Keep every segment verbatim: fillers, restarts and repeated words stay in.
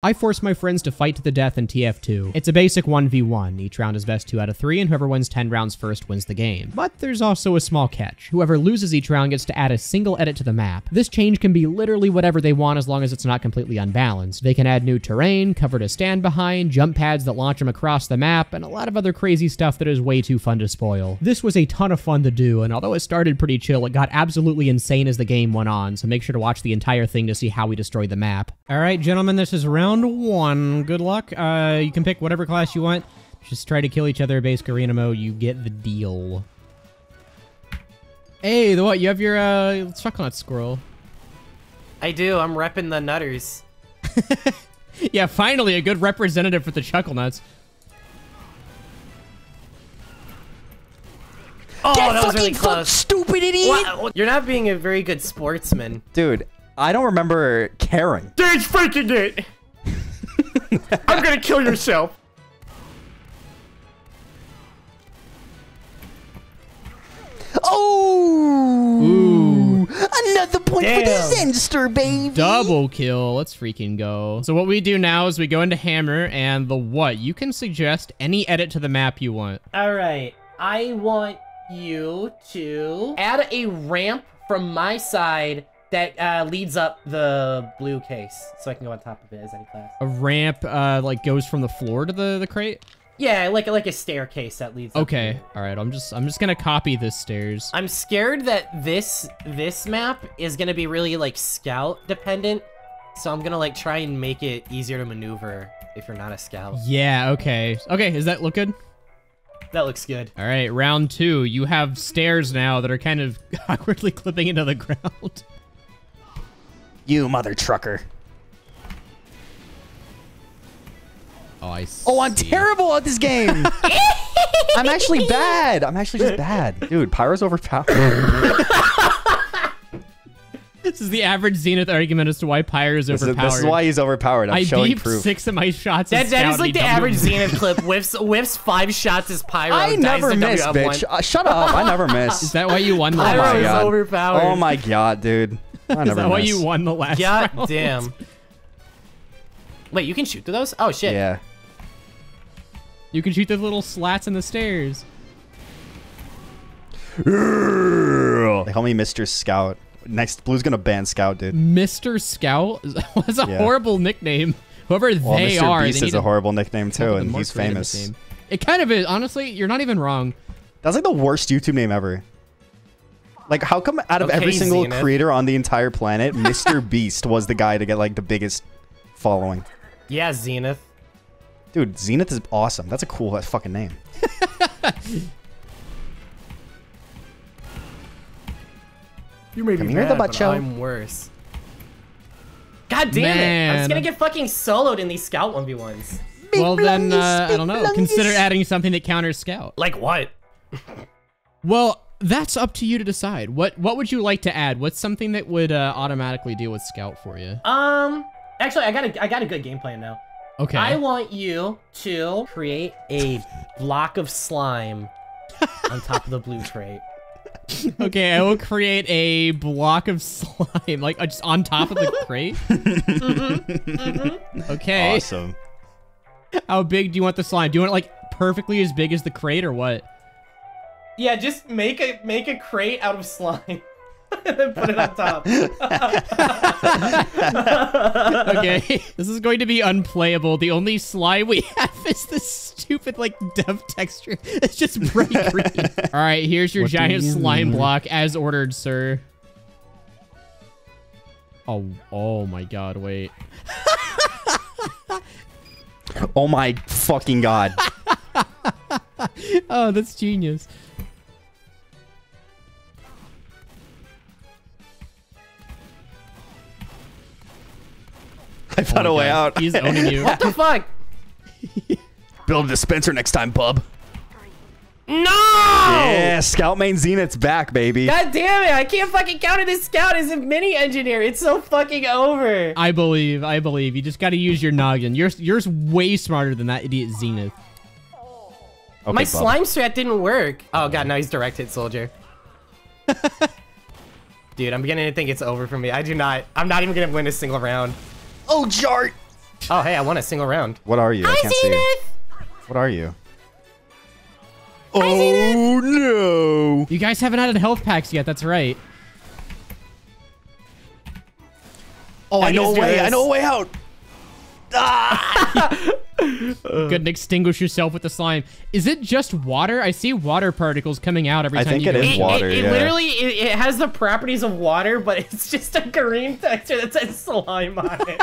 I force my friends to fight to the death in T F two. It's a basic one v one, each round is best two out of three, and whoever wins ten rounds first wins the game. But there's also a small catch. Whoever loses each round gets to add a single edit to the map. This change can be literally whatever they want as long as it's not completely unbalanced. They can add new terrain, cover to stand behind, jump pads that launch them across the map, and a lot of other crazy stuff that is way too fun to spoil. This was a ton of fun to do, and although it started pretty chill, it got absolutely insane as the game went on, so make sure to watch the entire thing to see how we destroyed the map. Alright gentlemen, this is round Round one. Good luck. Uh, you can pick whatever class you want. Just try to kill each other. Basic arena mode. You get the deal. Hey, the what? You have your uh, Chucklenut squirrel. I do. I'm repping the Nutters. Yeah, finally a good representative for the Chucklenuts. Oh, that, that was really close. Stupid idiot! Wow. You're not being a very good sportsman, dude. I don't remember caring. That's freaking it. I'm gonna kill yourself. Oh! Ooh. Another point Damn. for the Zenster, baby. Double kill. Let's freaking go. So what we do now is we go into Hammer and the what? You can suggest any edit to the map you want. All right. I want you to add a ramp from my side that uh, leads up the blue case, so I can go on top of it as any class. A ramp, uh, like goes from the floor to the the crate. Yeah, like like a staircase that leads. Okay, up to it. All right. I'm just I'm just gonna copy this stairs. I'm scared that this this map is gonna be really like scout dependent, so I'm gonna like try and make it easier to maneuver if you're not a scout. Yeah. Okay. Okay. Does that look good? That looks good. All right. Round two. You have stairs now that are kind of awkwardly clipping into the ground. You mother trucker. Oh, I see. Oh, I'm terrible at this game. I'm actually bad. I'm actually just bad. Dude, Pyro's overpowered. This is the average Zenith argument as to why Pyro's overpowered. This is, this is why he's overpowered. I'm I showing proof. six of my shots. That, that is like the average Zenith clip. Whiffs, whiffs five shots as Pyro. I never miss, bitch. Uh, shut up. I never miss. Is that why you won the last round? Pyro's overpowered. Oh my god, dude. I never Is that why you won the last God round? damn. Wait, you can shoot through those? Oh, shit. Yeah. You can shoot through the little slats in the stairs. They call me Mister Scout. Next, Blue's going to ban Scout, dude. Mister Scout? That's a yeah. horrible nickname. Whoever well, they Mister are. Mister Beast is a horrible nickname, too, and he's famous. It kind of is. Honestly, you're not even wrong. That's like the worst YouTube name ever. Like, how come out of okay, every single Zenith. creator on the entire planet, Mister Beast was the guy to get, like, the biggest following? Yeah, Zenith. Dude, Zenith is awesome. That's a cool fucking name. You may Come be bad, the but I'm worse. God damn Man. it. I'm just gonna get fucking soloed in these Scout one v ones. Big well, then, uh, I don't know. Blungies. Consider adding something that counters Scout. Like what? Well... That's up to you to decide. What what would you like to add? What's something that would uh, automatically deal with Scout for you? Um, actually, I got a I got a good game plan now. Okay. I want you to create a block of slime on top of the blue crate. Okay, I will create a block of slime, like uh, just on top of the crate. Mm-hmm, mm-hmm. Okay. Awesome. How big do you want the slime? Do you want it like perfectly as big as the crate, or what? Yeah, just make a make a crate out of slime and then put it on top. Okay, this is going to be unplayable. The only slime we have is this stupid like dove texture. It's just bright green. All right, here's your what giant you slime block as ordered, sir. Oh, oh my God! Wait. Oh my fucking God! Oh, that's genius. I found oh a way God. out. He's owning you. What the fuck? Build a dispenser next time, bub. No! Yeah, Scout main Zenith's back, baby. God damn it. I can't fucking counter this Scout as a mini engineer. It's so fucking over. I believe. I believe. You just got to use your noggin. You're, you're way smarter than that idiot Zenith. Okay, My bub. slime strat didn't work. Oh, God. Now he's direct hit soldier. Dude, I'm beginning to think it's over for me. I do not. I'm not even going to win a single round. Oh, Jart! Oh, hey, I won a single round. What are you? I, I can't see. It. What are you? Oh, no. You guys haven't added health packs yet. That's right. Oh, I, I know a way. This. I know a way out. Ah! Couldn't extinguish yourself with the slime. Is it just water? I see water particles coming out every I time. I think you it is it, water. It, it yeah. literally it, it has the properties of water, but it's just a green texture that says slime on it.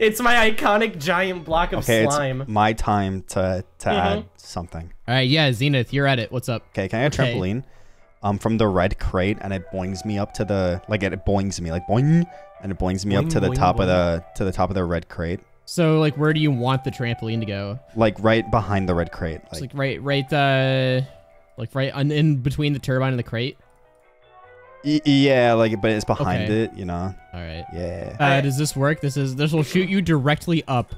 It's my iconic giant block of okay, slime. It's my time to to mm-hmm. add something. All right, yeah, Zenith, you're at it. What's up? Okay, can I get okay. a trampoline? Um, from the red crate, and it boings me up to the like it boings me like boing, and it boings me boing, up to the boing, top boing. of the to the top of the red crate. So like, where do you want the trampoline to go? Like right behind the red crate. Like, like right, right, uh, like right on, in between the turbine and the crate. E yeah, like, but it's behind okay. it, you know. All right. Yeah. Uh, does this work? This is this will shoot you directly up.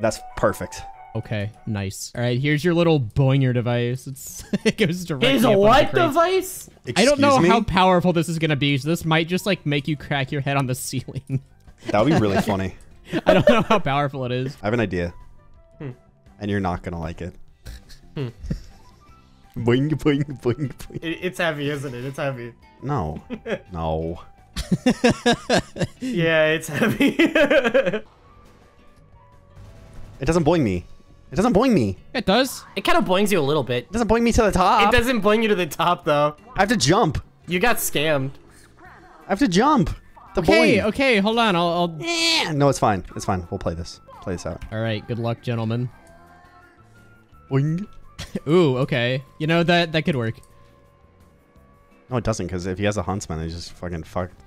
That's perfect. Okay, nice. All right, here's your little boinger device. It's, it goes directly Is a what device? Excuse I don't know me? how powerful this is going to be, so this might just, like, make you crack your head on the ceiling. That would be really funny. I don't know how powerful it is. I have an idea. Hmm. And you're not going to like it. Hmm. Boing, boing, boing, boing. It, it's heavy, isn't it? It's heavy. No. No. Yeah, it's heavy. It doesn't boing me. It doesn't boing me. It does. It kind of boings you a little bit. It doesn't boing me to the top. It doesn't boing you to the top, though. I have to jump. You got scammed. I have to jump. The okay, boing. okay, hold on. I'll... I'll... Yeah. No, it's fine. It's fine. We'll play this. Play this out. All right, good luck, gentlemen. Boing. Ooh, okay. You know, that, that could work. No, it doesn't, because if he has a Huntsman, he's just fucking fucked.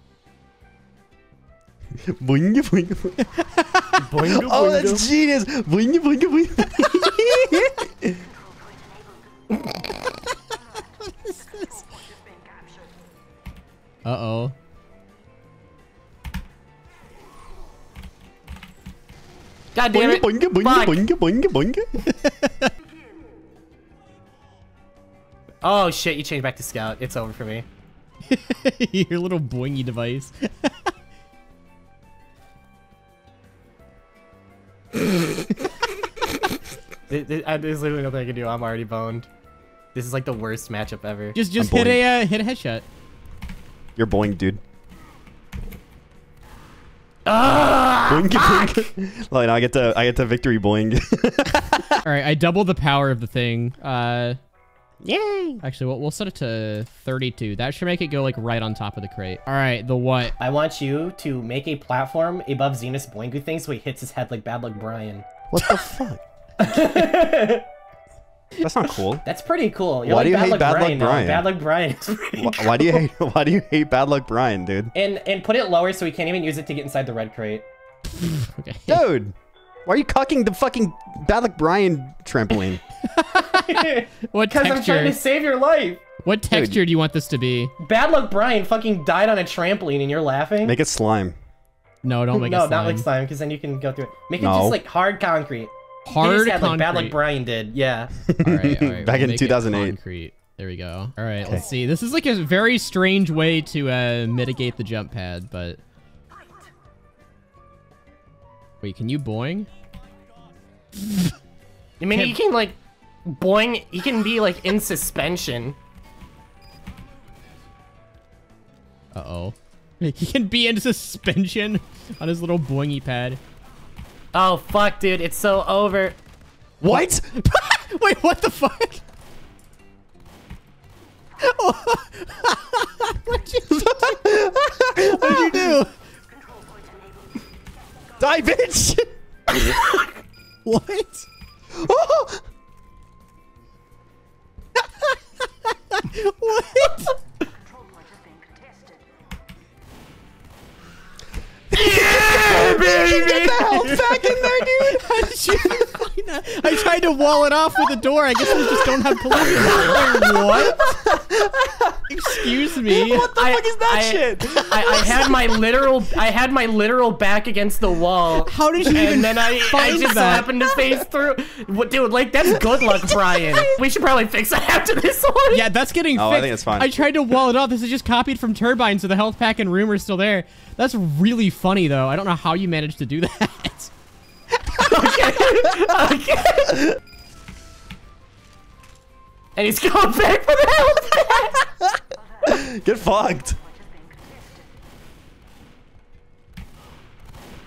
Boing, boing, boing. Boingo, boingo. Oh, that's genius! Boing, boing, boing. What is this? Uh-oh. God damn it! Boingo, boingo, boingo, boingo, boingo. Oh shit! You changed back to Scout. It's over for me. Your little boingy device. it, it, I, there's literally nothing I can do. I'm already boned. This is like the worst matchup ever. Just, just hit a uh, hit a headshot. You're boing, dude. Ah! Boing, boing. Like, I get to, I get to victory boing. All right, I doubled the power of the thing. Uh, Yay! Actually, we'll, we'll set it to thirty-two. That should make it go like right on top of the crate. All right, the what? I want you to make a platform above Zenith's boingy thing so he hits his head like Bad Luck Brian. What the fuck? That's not cool. That's pretty cool. You're why like do you Bad hate Luck Bad Brian Luck Brian? Bad Luck Brian is pretty why, cool. why do you hate? Why do you hate Bad Luck Brian, dude? And and put it lower so he can't even use it to get inside the red crate. Okay. Dude, why are you cocking the fucking Bad Luck Brian trampoline? What texture? Because I'm trying to save your life. What texture Dude. do you want this to be? Bad Luck Brian fucking died on a trampoline and you're laughing? Make it slime. No, don't make no, it slime. No, not like slime, because then you can go through it. Make no. it just like hard concrete. Hard concrete? Like Bad Luck Brian did, yeah. All right, all right. Back we'll in two thousand eight. Concrete. There we go. All right, okay. Let's see. This is like a very strange way to uh, mitigate the jump pad, but... Wait, can you boing? I mean, Can't... you can like... Boing, he can be like in suspension. Uh-oh. He can be in suspension on his little boingy pad. Oh, fuck, dude. It's so over. What? Wait, what the fuck? What'd you do? What'd you do? Die, bitch! What? Oh! What? Yeah, baby! Get the health back in there, dude! I tried to to wall it off with a door. I guess we just don't have collision. What? Excuse me. What the I, fuck is that I, shit? I, I, I had my literal, I had my literal back against the wall. How did you and even then I, find I just that? happened to face through. What, dude? Like that's good luck, Brian. We should probably fix that after this one. Yeah, that's getting oh, fixed. I think it's fine. I tried to wall it off. This is just copied from Turbine, so the health pack and room are still there. That's really funny though. I don't know how you managed to do that. Okay. Okay. And he's going back for the help. Get fucked.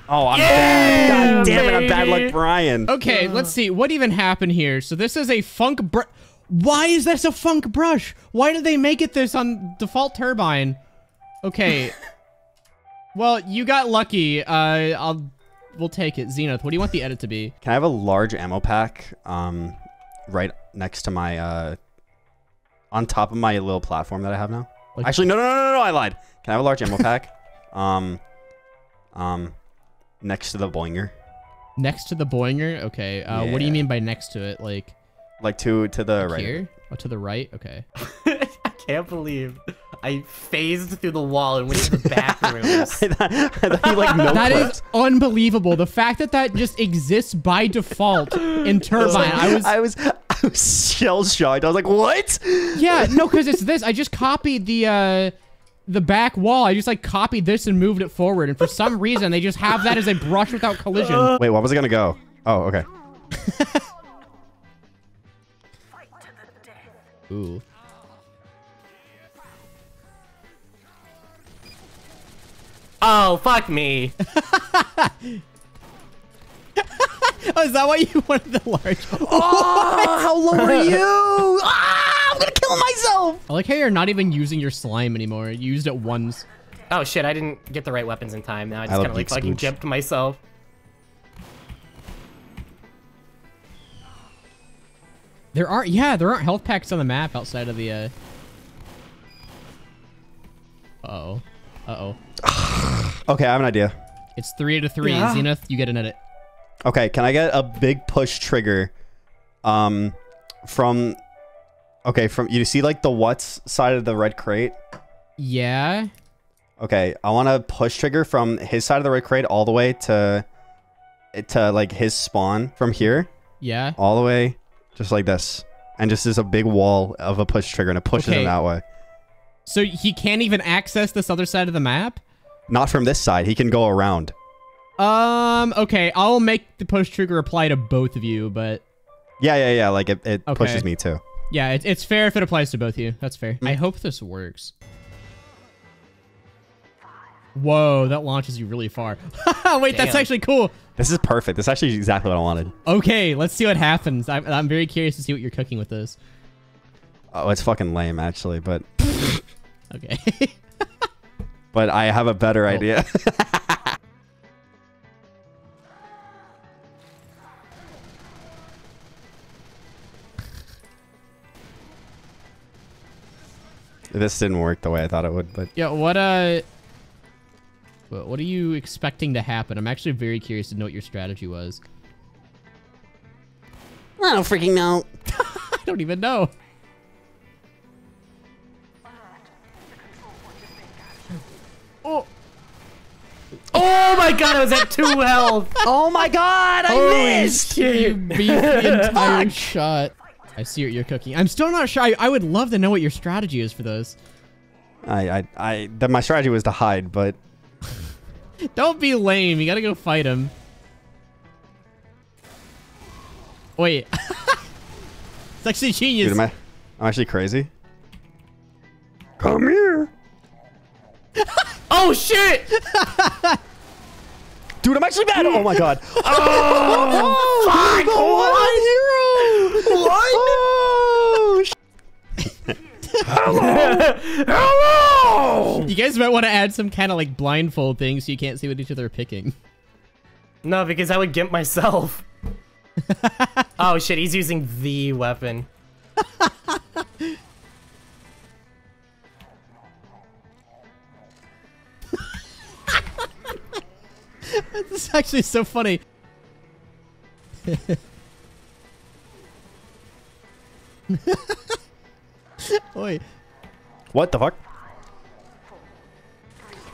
Oh, I'm yeah, bad. God damn it, I'm Bad Luck Brian. Okay, uh. let's see. What even happened here? So this is a funk brush. Why is this a funk brush? Why did they make it this on default Turbine? Okay. Well, you got lucky. Uh, I'll... We'll take it. Zenith, what do you want the edit to be? Can I have a large ammo pack um, right next to my, uh, on top of my little platform that I have now? Like Actually, no, no, no, no, no, I lied. Can I have a large ammo pack um, um, next to the Boinger? Next to the Boinger? Okay. Uh, yeah. What do you mean by next to it? Like, like to, to the like right. Here? Oh, to the right? Okay. I can't believe I phased through the wall and went to the bathroom. like, no that clips. is unbelievable. The fact that that just exists by default in Turbine. Like, I was, I was, I was shell shocked. I was like, what? Yeah, no, because it's this. I just copied the, uh, the back wall. I just like copied this and moved it forward. And for some reason, they just have that as a brush without collision. Wait, what was it gonna go? Oh, okay. Ooh. Oh, fuck me. Oh, is that why you wanted the large? Oh, what? How low are you? Ah, I'm gonna kill myself. I like how you're not even using your slime anymore. You used it once. Oh, shit. I didn't get the right weapons in time. Now I just kind of like fucking gypped myself. There aren't, yeah, there aren't health packs on the map outside of the, uh... Uh-oh. Uh-oh. Okay, I have an idea. It's three to three. Yeah. Zenith, you get an edit. Okay, can I get a big push trigger um, from... Okay, from... You see, like, the what's side of the red crate? Yeah. Okay, I want a push trigger from his side of the red crate all the way to... To, like, his spawn from here. Yeah. All the way... Just like this. And just is a big wall of a push trigger and it pushes okay. him that way. So he can't even access this other side of the map? Not from this side. He can go around. Um, okay. I'll make the push trigger apply to both of you, but... Yeah, yeah, yeah. Like, it, it okay. pushes me, too. Yeah, it, it's fair if it applies to both of you. That's fair. Mm. I hope this works. Whoa, that launches you really far. Wait, Damn. That's actually cool. This is perfect. This is actually exactly what I wanted. Okay, let's see what happens. I'm, I'm very curious to see what you're cooking with this. Oh, it's fucking lame, actually, but... Okay. But I have a better oh. idea. This didn't work the way I thought it would, but... Yeah, what, uh... What are you expecting to happen? I'm actually very curious to know what your strategy was. I don't freaking know. I don't even know. Oh. Oh my god, I was at two health. Oh my god, I Holy missed. Shit, you beat the entire shot. I see what you're cooking. I'm still not sure. I, I would love to know what your strategy is for those. I, I, I, that my strategy was to hide, but... Don't be lame. You gotta go fight him. Wait. It's actually genius. Dude, am I, I'm actually crazy. Come here. Oh, shit. Dude, I'm actually bad. Oh, my God. Oh, oh fuck. Oh, what? Hero. What? Oh, shit. Hello. Hello. You guys might want to add some kind of like blindfold thing so you can't see what each other are picking. No, because I would gimp myself. Oh shit, he's using the weapon. This is actually so funny. Oi. What the fuck?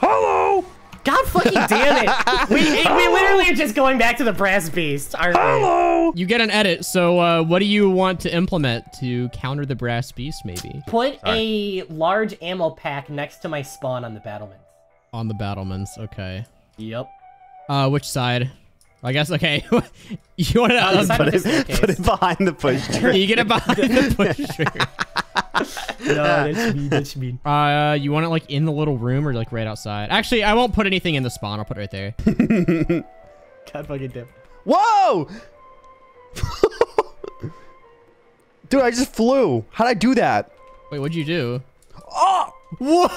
Hello! God fucking damn it! We, it, we literally are just going back to the Brass Beast, aren't we? Hello! You get an edit, so uh, what do you want to implement to counter the Brass Beast, maybe? Put Sorry. a large ammo pack next to my spawn on the battlements. On the battlements, okay. Yep. Uh, which side? I guess, okay. You want to put, it, put it behind the push trigger. You get it behind the push trigger. No, that's mean, that's mean. Uh, you want it like in the little room or like right outside? Actually, I won't put anything in the spawn. I'll put it right there. God fucking damn. Whoa! Dude, I just flew. How'd I do that? Wait, what'd you do? Oh! What?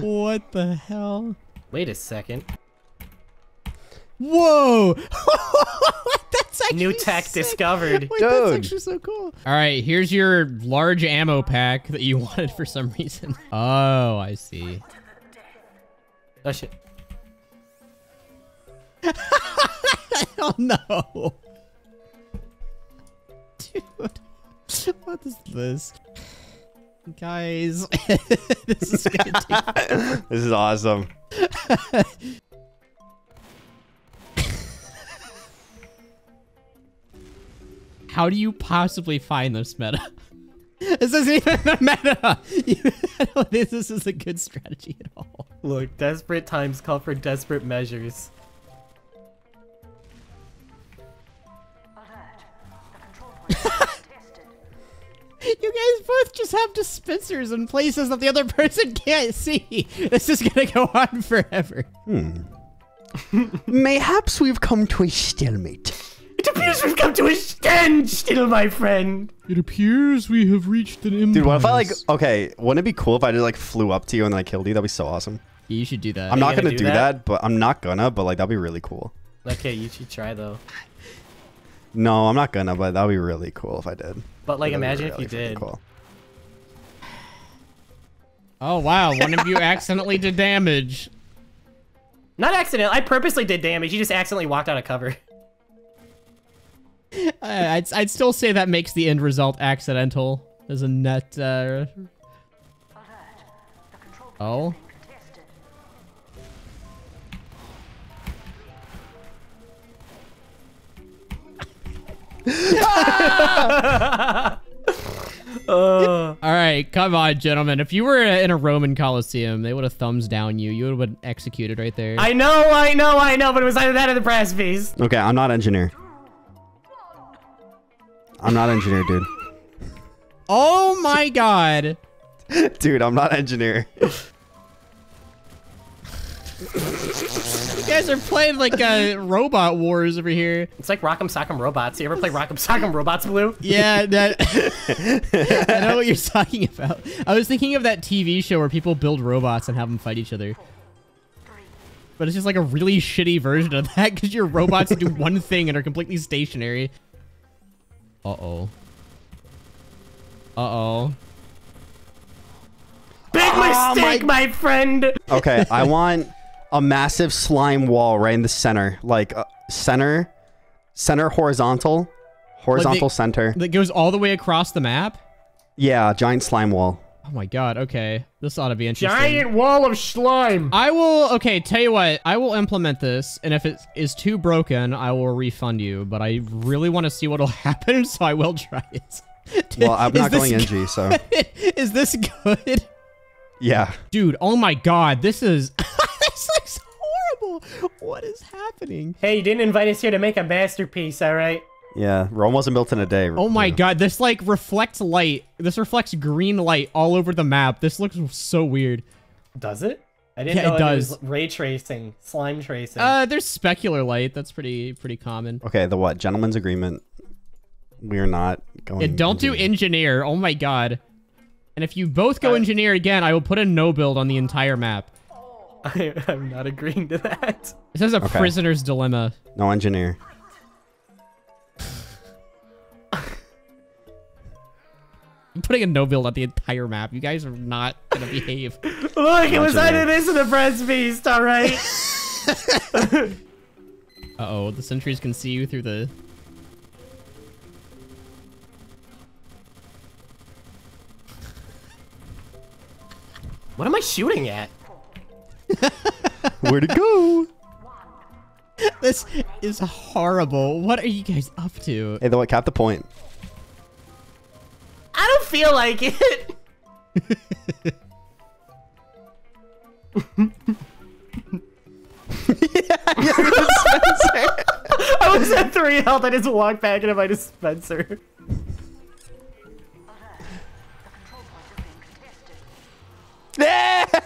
What the hell? Wait a second. Whoa! That's actually new tech sick. discovered. Wait, Dude. That's actually so cool. All right, here's your large ammo pack that you wanted for some reason. Oh, I see. Oh shit! I don't know, dude. What is this, guys? This is gonna take this is awesome. How do you possibly find this meta? This isn't even the meta! You, I don't think this is a good strategy at all. Look, desperate times call for desperate measures. You guys both just have dispensers in places that the other person can't see. This is gonna go on forever. Hmm. Mayhaps we've come to a stalemate. It appears we've come to a standstill, my friend. It appears we have reached an impasse. Dude, what if I like? Okay, wouldn't it be cool if I just like flew up to you and I like, killed you? That'd be so awesome. You should do that. I'm not gonna, gonna do that? that, but I'm not gonna. But like, that'd be really cool. Okay, you should try though. No, I'm not gonna. But that'd be really cool if I did. But like, that'd imagine really if you did. Cool. Oh wow! One of you accidentally did damage. Not accident. I purposely did damage. You just accidentally walked out of cover. Uh, I'd, I'd still say that makes the end result accidental. There's a net. Uh... Oh. uh. All right, come on, gentlemen. If you were in a Roman Colosseum, they would have thumbs down you. You would have been executed right there. I know, I know, I know. But it was either that or the Brass Beast. Okay, I'm not engineer. I'm not engineer, dude. Oh my god. Dude, I'm not engineer. You guys are playing like uh, robot wars over here. It's like Rock'em Sock'em Robots. You ever play Rock'em Sock'em Robots, Blue? Yeah, that. I know what you're talking about. I was thinking of that T V show where people build robots and have them fight each other. But it's just like a really shitty version of that because your robots do one thing and are completely stationary. Uh-oh. Uh-oh. Big oh, mistake, my... my friend! Okay, I want a massive slime wall right in the center. Like, uh, center, center horizontal, horizontal like the, center. That goes all the way across the map? Yeah, giant slime wall. Oh my god, okay. This ought to be interesting. Giant wall of slime! I will, okay, tell you what. I will implement this, and if it is too broken, I will refund you. But I really want to see what'll happen, so I will try it. Well, I'm not going N G, so... Is this good? Yeah. Dude, oh my god, this is... This looks horrible! What is happening? Hey, you didn't invite us here to make a masterpiece, alright? Yeah, Rome wasn't built in a day. Oh my yeah. god, this like reflects light. This reflects green light all over the map. This looks so weird. Does it? I didn't yeah, know it, it does. Was ray tracing, slime tracing. Uh, there's specular light. That's pretty pretty common. Okay, the what? Gentleman's agreement. We're not going. Yeah, don't do engineer. Oh my god. And if you both go uh, engineer again, I will put a no build on the entire map. I, I'm not agreeing to that. This is a okay. prisoner's dilemma. No engineer. I'm putting a no build on the entire map. You guys are not gonna behave. Look, not it was either this or the Brass Beast, all right? Uh oh, the sentries can see you through the. What am I shooting at? Where'd it go? This is horrible. What are you guys up to? Hey, the one caught the point. I don't feel like it. Yeah, I got a dispenser. I was at three health. I just walked back into my dispenser. Yeah!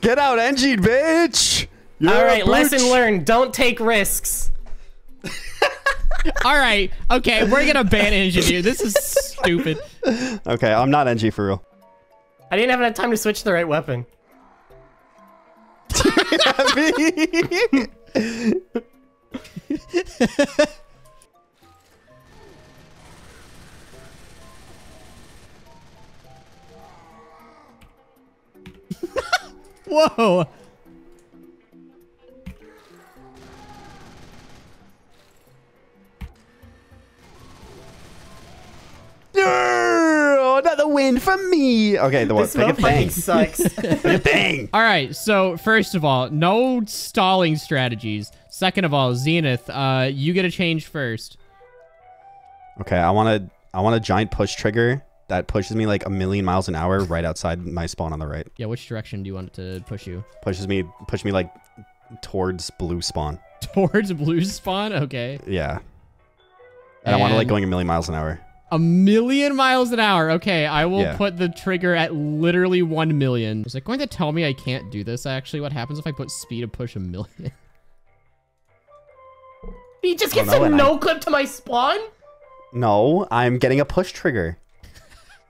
Get out, Engie, bitch! You're all right, lesson learned. Don't take risks. All right, okay, we're gonna ban Engineer. This is stupid. Okay, I'm not Engie for real. I didn't have enough time to switch to the right weapon. Whoa! No, another win for me. Okay, the one. This Make a thing. Sucks. Make a thing. All right. So first of all, no stalling strategies. Second of all, Zenith, uh, you get a change first. Okay, I want to. I want a giant push trigger that pushes me like a million miles an hour right outside my spawn on the right. Yeah, which direction do you want it to push you? Pushes me, push me like towards blue spawn. Towards blue spawn? Okay. Yeah. And, and I want to like going a million miles an hour. A million miles an hour. Okay, I will yeah. put the trigger at literally one million. Is it going to tell me I can't do this actually? What happens if I put speed to push a million? He just gets a no I... clip to my spawn? No, I'm getting a push trigger.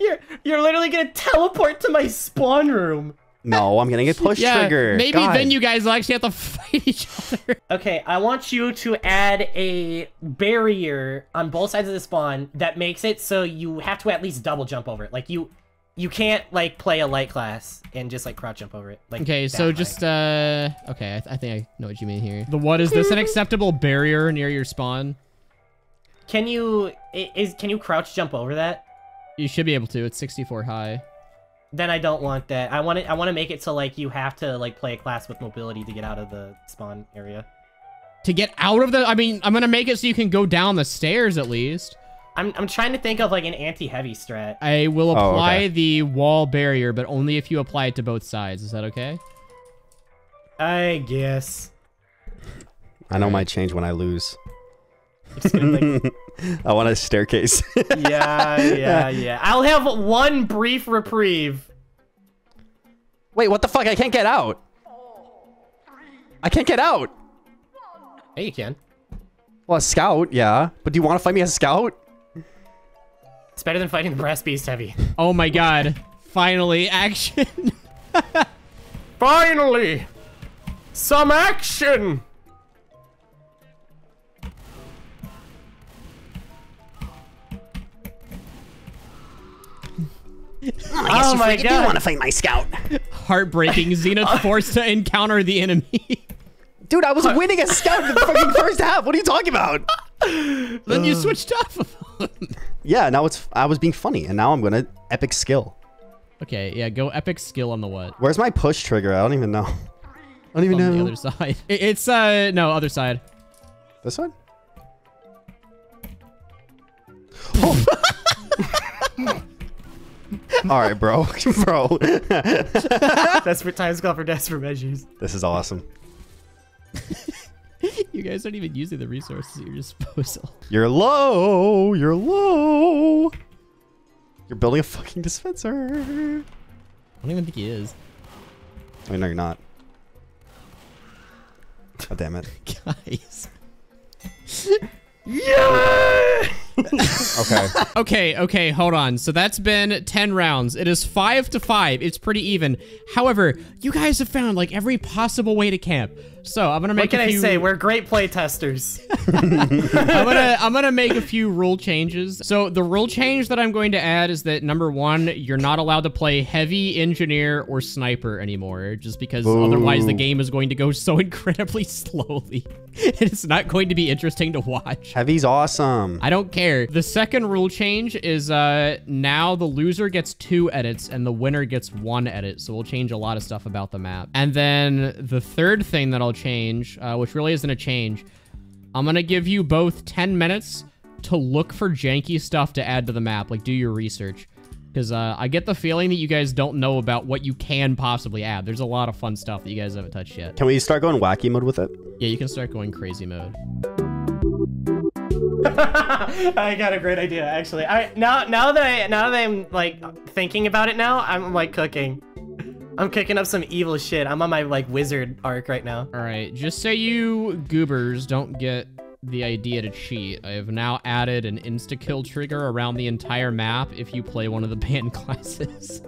You're, you're literally going to teleport to my spawn room. No, I'm going to get push yeah, trigger. Maybe God. Then you guys will actually have to fight each other. Okay, I want you to add a barrier on both sides of the spawn that makes it so you have to at least double jump over it. Like, you you can't, like, play a light class and just, like, crouch jump over it. Like okay, so just, uh... Okay, I, th I think I know what you mean here. The what? Is this an acceptable barrier near your spawn? Can you... is Can you crouch jump over that? You should be able to. It's sixty-four high. Then I don't want that. I want it. I want to make it so like you have to like play a class with mobility to get out of the spawn area. To get out of the. I mean, I'm gonna make it so you can go down the stairs at least. I'm. I'm trying to think of like an anti-heavy strat. I will apply oh, okay. the wall barrier, but only if you apply it to both sides. Is that okay? I guess. I know my change when I lose. Gonna, like... I want a staircase. Yeah, yeah, yeah. I'll have one brief reprieve. Wait, what the fuck? I can't get out. I can't get out. Hey, you can. Well, a scout, yeah. But do you want to fight me as a scout? It's better than fighting the Brass Beast Heavy. Oh my god. Finally, action. Finally, some action. Oh, I guess oh you my God. Do want to fight my scout. Heartbreaking. Zenith forced to encounter the enemy. Dude, I was winning a scout in the fucking first half. What are you talking about? Then uh. you switched off of him. Yeah, now it's I was being funny, and now I'm gonna epic skill. Okay, yeah, go epic skill on the what? Where's my push trigger? I don't even know. I don't even on know. On the other side. It, it's uh no other side. This side? Oh. All right, bro, bro. Desperate times call for desperate measures. This is awesome. You guys aren't even using the resources at your disposal. You're low. You're low. You're building a fucking dispenser. I don't even think he is. I mean, no, you're not. Oh, damn it, guys. Yeah. Okay. Okay, okay, hold on. So that's been ten rounds. It is five to five. It's pretty even. However, you guys have found like every possible way to camp. So I'm gonna make. What can a few... I say? We're great play testers. I'm gonna I'm gonna make a few rule changes. So the rule change that I'm going to add is that number one, you're not allowed to play heavy, engineer, or sniper anymore, just because Ooh. Otherwise the game is going to go so incredibly slowly. It's not going to be interesting to watch. Heavy's awesome. I don't care. there. The second rule change is uh, now the loser gets two edits and the winner gets one edit. So we'll change a lot of stuff about the map. And then the third thing that I'll change, uh, which really isn't a change, I'm gonna give you both ten minutes to look for janky stuff to add to the map. Like, do your research. Because uh, I get the feeling that you guys don't know about what you can possibly add. There's a lot of fun stuff that you guys haven't touched yet. Can we start going wacky mode with it? Yeah, you can start going crazy mode. I got a great idea, actually. I now now that I now that I'm like thinking about it now, I'm like cooking. I'm cooking up some evil shit. I'm on my like wizard arc right now. All right, just so you goobers don't get the idea to cheat, I have now added an insta-kill trigger around the entire map if you play one of the banned classes.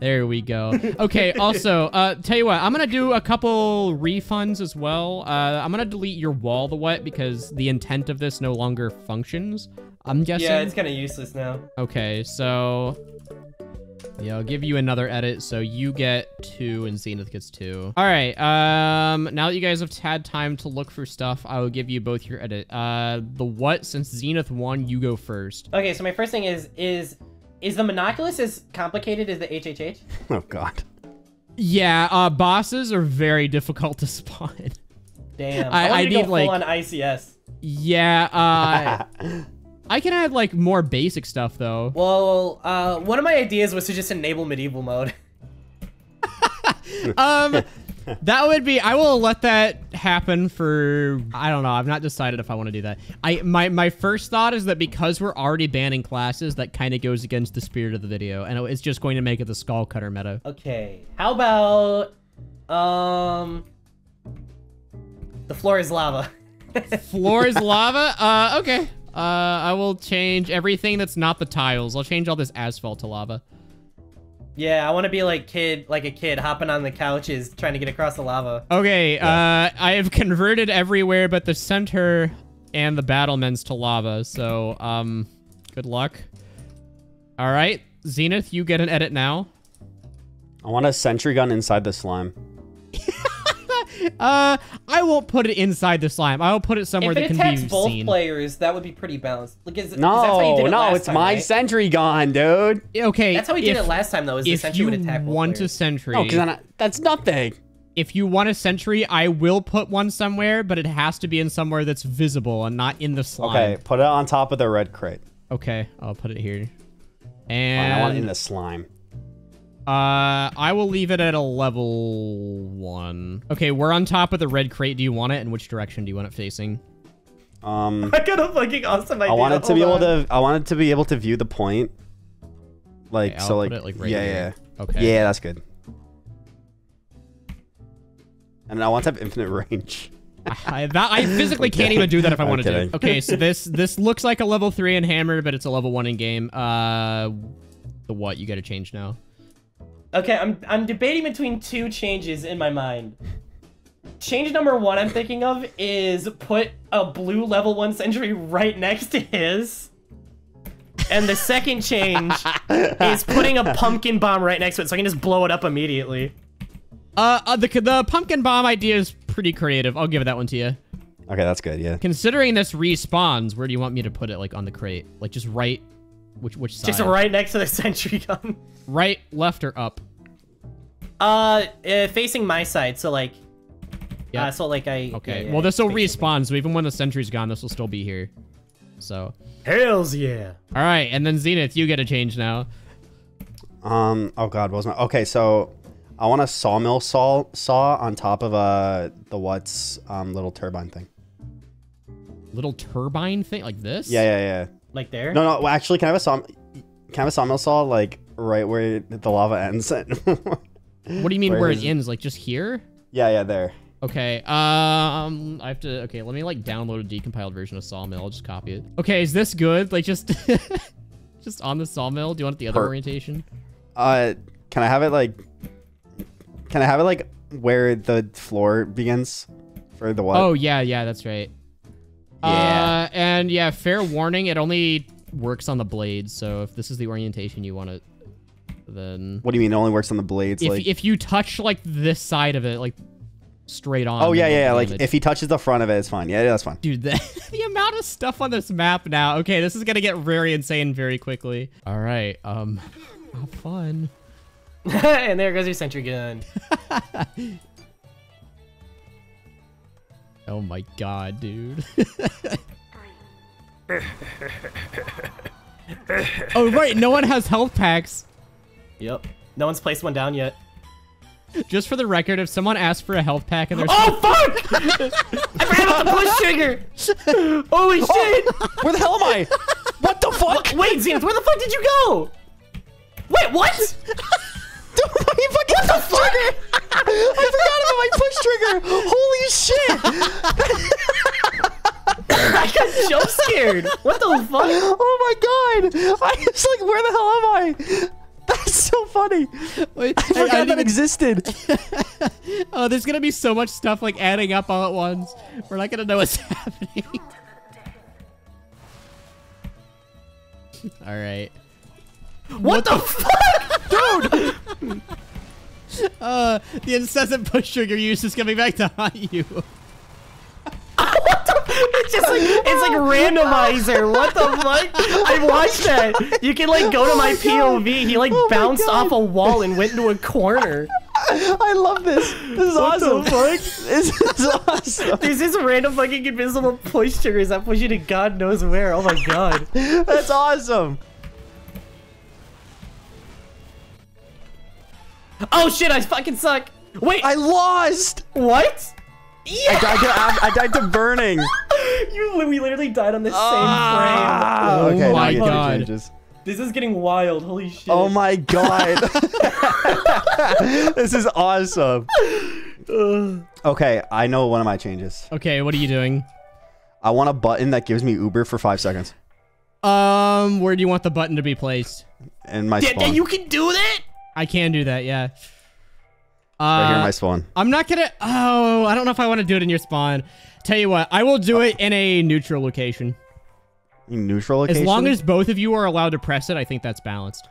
There we go. Okay, also, uh, tell you what, I'm gonna do a couple refunds as well. Uh, I'm gonna delete your wall the what because the intent of this no longer functions, I'm guessing. Yeah, it's kind of useless now. Okay, so... yeah, I'll give you another edit, so you get two and Zenith gets two. All right, um, now that you guys have had time to look for stuff, I will give you both your edit. Uh, the what, since Zenith won, you go first. Okay, so my first thing is, is is the Monoculus as complicated as the H H H? Oh, God. Yeah, uh, bosses are very difficult to spawn. Damn, I, I, I need, like, full on I C S. Yeah, uh... I can add, like, more basic stuff, though. Well, uh, one of my ideas was to just enable medieval mode. um, that would be... I will let that happen for... I don't know. I've not decided if I want to do that. I my, my first thought is that because we're already banning classes, that kind of goes against the spirit of the video, and it's just going to make it the skull cutter meta. Okay. How about... Um... the floor is lava. Floor is lava? Uh, okay. Uh, I will change everything that's not the tiles. I'll change all this asphalt to lava. Yeah, I want to be like kid, like a kid hopping on the couches trying to get across the lava. Okay, yeah. uh, I have converted everywhere but the center and the battlements to lava. So, um, good luck. All right, Zenith, you get an edit now. I want a sentry gun inside the slime. Uh, I won't put it inside the slime. I'll put it somewhere that can be seen. If it attacks both players, that would be pretty balanced. Like, is, no, that's how you did it no, it's time, my right? sentry gone, dude. Okay, that's how we did if, it last time, though. Is the sentry would attack both players. If you want a sentry, no, because that's nothing. If you want a sentry, I will put one somewhere, but it has to be in somewhere that's visible and not in the slime. Okay, put it on top of the red crate. Okay, I'll put it here. And oh, I want it in the slime. Uh, I will leave it at a level one. Okay, we're on top of the red crate. Do you want it? And which direction do you want it facing? Um, I got a fucking awesome idea. I wanted to be able to. I wanted to be able to view the point. Like okay, so, like, it, like right yeah, there. yeah. Okay. Yeah, that's good. And I want to have infinite range. I, that, I physically can't even do that if I want to do. Okay, so this this looks like a level three in Hammer, but it's a level one in game. Uh, the what you got to change now. Okay, I'm I'm debating between two changes in my mind. Change number one I'm thinking of is put a blue level one sentry right next to his. And the second change is putting a pumpkin bomb right next to it so I can just blow it up immediately. Uh, uh the the pumpkin bomb idea is pretty creative. I'll give that one to you. Okay, that's good, yeah. Considering this respawns, where do you want me to put it, like on the crate? Like just right Which which side? Just right next to the sentry gun. Right, left, or up? Uh, uh facing my side. So like, yeah. Uh, so like I. Okay. Yeah, yeah, well, this will respawn. Me. So even when the sentry's gone, this will still be here. So. Hells yeah. All right, and then Zenith, you get a change now. Um. Oh God, what was my? Okay, so I want a sawmill saw saw on top of uh the what's um little turbine thing. Little turbine thing like this? Yeah, yeah, yeah. Like there? No, no. Well, actually, can I have a saw? Can I have a sawmill saw like right where the lava ends? What do you mean where, where it ends? Like just here? Yeah, yeah, there. Okay. Um, I have to. Okay, let me like download a decompiled version of Sawmill. I'll just copy it. Okay, is this good? Like just, just on the Sawmill. Do you want it the other Her orientation? Uh, can I have it like? Can I have it like where the floor begins, for the what? Oh yeah, yeah, that's right. Yeah. Uh, and yeah, fair warning, it only works on the blades, so if this is the orientation you want it, then... What do you mean it only works on the blades? If, like... if you touch, like, this side of it, like, straight on. Oh, yeah, yeah, yeah. Like, if he touches the front of it, it's fine. Yeah, that's fine. Dude, the, the amount of stuff on this map now. Okay, this is going to get very insane very quickly. All right. Um, how fun. And there goes your sentry gun. Oh, my God, dude. Oh, right. No one has health packs. Yep. No one's placed one down yet. Just for the record, if someone asks for a health pack and there's... Oh, fuck! I forgot about the push trigger! Holy shit! Oh, where the hell am I? What the fuck? Wait, Zenith, where the fuck did you go? Wait, what? Dude, my fucking what the push fuck? Trigger! I forgot about my push trigger! Holy shit! I got jump scared! What the fuck? Oh my god! I was like, where the hell am I? That's so funny. Wait, I forgot I, I that even... existed. Oh, there's going to be so much stuff like adding up all at once. We're not going to know what's happening. All right. What, what the, the fuck? Dude! Uh, the incessant push trigger use is coming back to haunt you. What the it's just like it's like randomizer. What the fuck? I watched that. You can like go to my P O V. He like bounced off a wall and went into a corner. I love this. This is awesome. This is awesome. There's this random fucking invisible push triggers that push you to God knows where. Oh my god. That's awesome. Oh shit! I fucking suck. Wait, I lost. What? Yeah! I, died to, I died to burning. You, we literally died on the same ah, frame. Okay, oh my god. This is getting wild. Holy shit. Oh my god. This is awesome. Okay, I know one of my changes. Okay, what are you doing? I want a button that gives me Uber for five seconds. Um, where do you want the button to be placed? In my spawn. You can do that? I can do that, yeah. Uh, right here in my spawn. I'm not gonna. Oh, I don't know if I want to do it in your spawn. Tell you what, I will do it in a neutral location. Neutral location? As long as both of you are allowed to press it, I think that's balanced.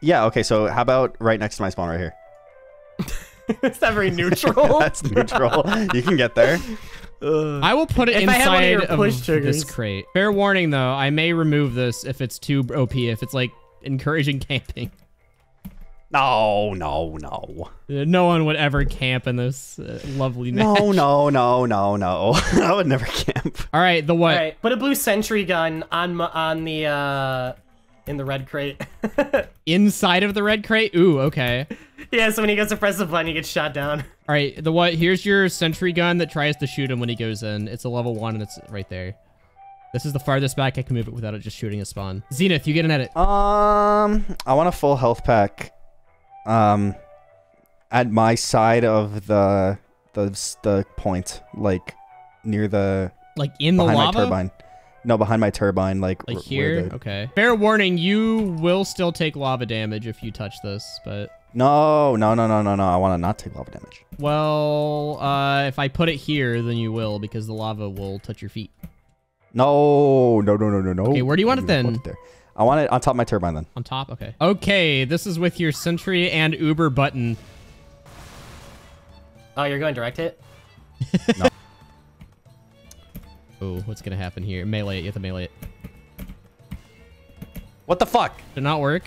Yeah, okay, so how about right next to my spawn right here? It's not very neutral. That's neutral. You can get there. Ugh. I will put it if inside of, push of this crate. Fair warning, though, I may remove this if it's too O P, if it's like encouraging camping. No, no, no. No one would ever camp in this uh, lovely match. No, no, no, no, no. I would never camp. All right, the what? All right, put a blue sentry gun on on the uh, in the red crate. Inside of the red crate? Ooh, okay. Yeah, so when he goes to press the button, he gets shot down. All right, the what? Here's your sentry gun that tries to shoot him when he goes in. It's a level one, and it's right there. This is the farthest back I can move it without it just shooting a spawn. Zenith, you get an edit. Um, I want a full health pack. Um, at my side of the the the point, like near the like in the lava? My turbine. No, behind my turbine, like like here. Okay. Fair warning, you will still take lava damage if you touch this, but no, no, no, no, no, no. I want to not take lava damage. Well, uh, if I put it here, then you will because the lava will touch your feet. No, no, no, no, no, no. Okay, where do you want it then? I want it on top of my turbine then. On top? Okay. Okay, this is with your sentry and Uber button. Oh, you're going direct hit? No. Oh, what's going to happen here? Melee it. You have to melee it. What the fuck? Did not work.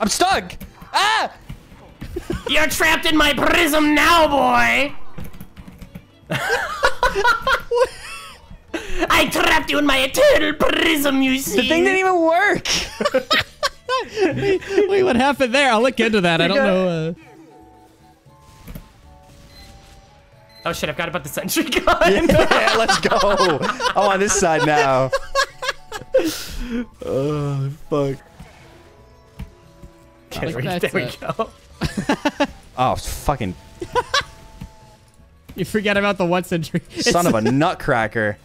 I'm stuck. Ah! You're trapped in my prism now, boy. What? I trapped you in my eternal prism, you see. The thing didn't even work. wait, wait, what happened there? I'll look into that. I don't know. Uh... Oh, shit. I forgot about the sentry gun. Yeah, let's go. I'm on this side now. Oh, fuck. Okay, there we it. go. Oh, fucking. You forget about the one sentry. Son of a nutcracker.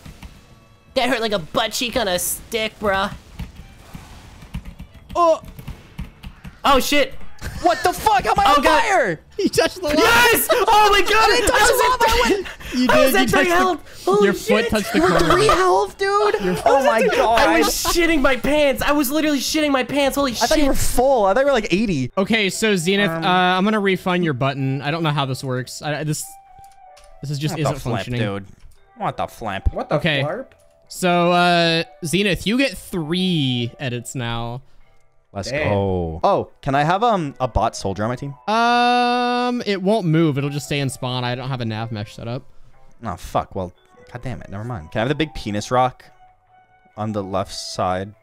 That hurt like a butt cheek on a stick, bruh. Oh! Oh, shit! What the fuck? Am I on fire? He touched the lava! Yes! Oh my god! I didn't touch the lava! I went... You did. I was you at three health. The, your shit. foot touched the corner. Three health, dude. Oh my dude. god. I was shitting my pants. I was literally shitting my pants. Holy I shit. I thought you were full. I thought you were like eighty. Okay, so Zenith, um, uh, I'm gonna refund your button. I don't know how this works. I, this, this is just isn't functioning, dude. What the flamp? What the okay. flarp? So, uh, Zenith, you get three edits now. Let's Damn. go. Oh, can I have um a bot soldier on my team? Um, it won't move. It'll just stay in spawn. I don't have a nav mesh set up. Oh, fuck. Well, god damn it. Never mind. Can I have the big penis rock on the left side?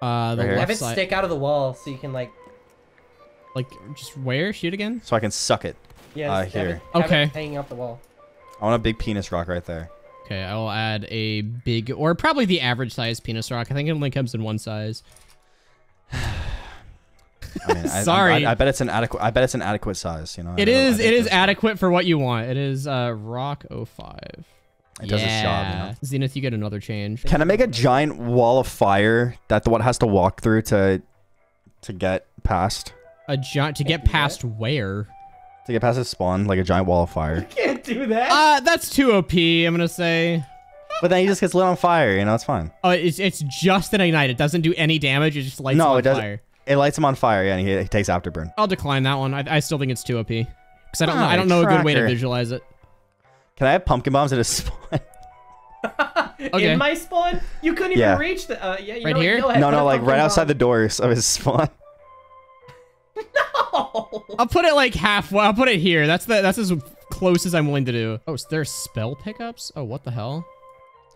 Uh, the right left side. Have it stick out of the wall so you can, like... Like, just where? Shoot again? So I can suck it. Yeah, uh, here. It, okay. It hanging off the wall. I want a big penis rock right there. Okay, I will add a big... Or probably the average size penis rock. I think it only comes in one size. I mean, Sorry. I, I, I bet it's an adequate. I bet it's an adequate size. You know. It is. It is adequate right. for what you want. It is uh, Rock oh five. It yeah. does its job. You know? Zenith, you get another change. Can I make a giant wall of fire that the one has to walk through to, to get past? A giant to get past where? To get past a spawn, like a giant wall of fire. You can't do that. Uh, that's too O P. I'm gonna say. But then he just gets lit on fire, you know, it's fine. Oh, it's it's just an ignite. It doesn't do any damage. It just lights no, him on it doesn't, fire. It lights him on fire, yeah, and he, he takes afterburn. I'll decline that one. I, I still think it's too O P. Because I don't, oh, I don't know tracker. a good way to visualize it. Can I have pumpkin bombs at a spawn? okay. In my spawn? You couldn't even yeah. reach the... Uh, yeah, you right know, here? No, no, no like right bomb. outside the doors of his spawn. No! I'll put it like halfway. I'll put it here. That's, the, that's as close as I'm willing to do. Oh, so there's spell pickups? Oh, what the hell?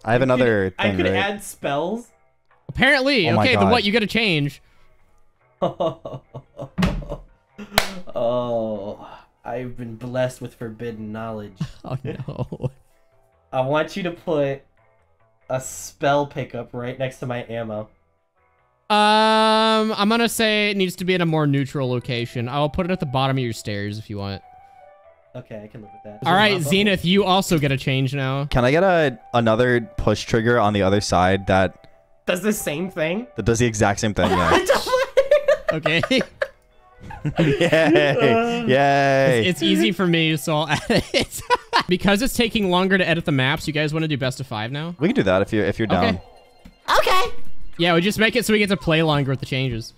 I have another. I could, thing, I could right? add spells. Apparently, oh okay. Then what? You got to change. Oh, I've been blessed with forbidden knowledge. Oh no! I want you to put a spell pickup right next to my ammo. Um, I'm gonna say it needs to be in a more neutral location. I'll put it at the bottom of your stairs if you want. Okay, I can live with that. All right, Zenith, you also get a change now. Can I get a another push trigger on the other side that does the same thing? That does the exact same thing. Yeah. Okay. Yay! Yay! It's, it's easy for me, so I'll edit it. Because it's taking longer to edit the maps. You guys want to do best of five now? We can do that if you if you're down. Okay. okay. Yeah, we just make it so we get to play longer with the changes.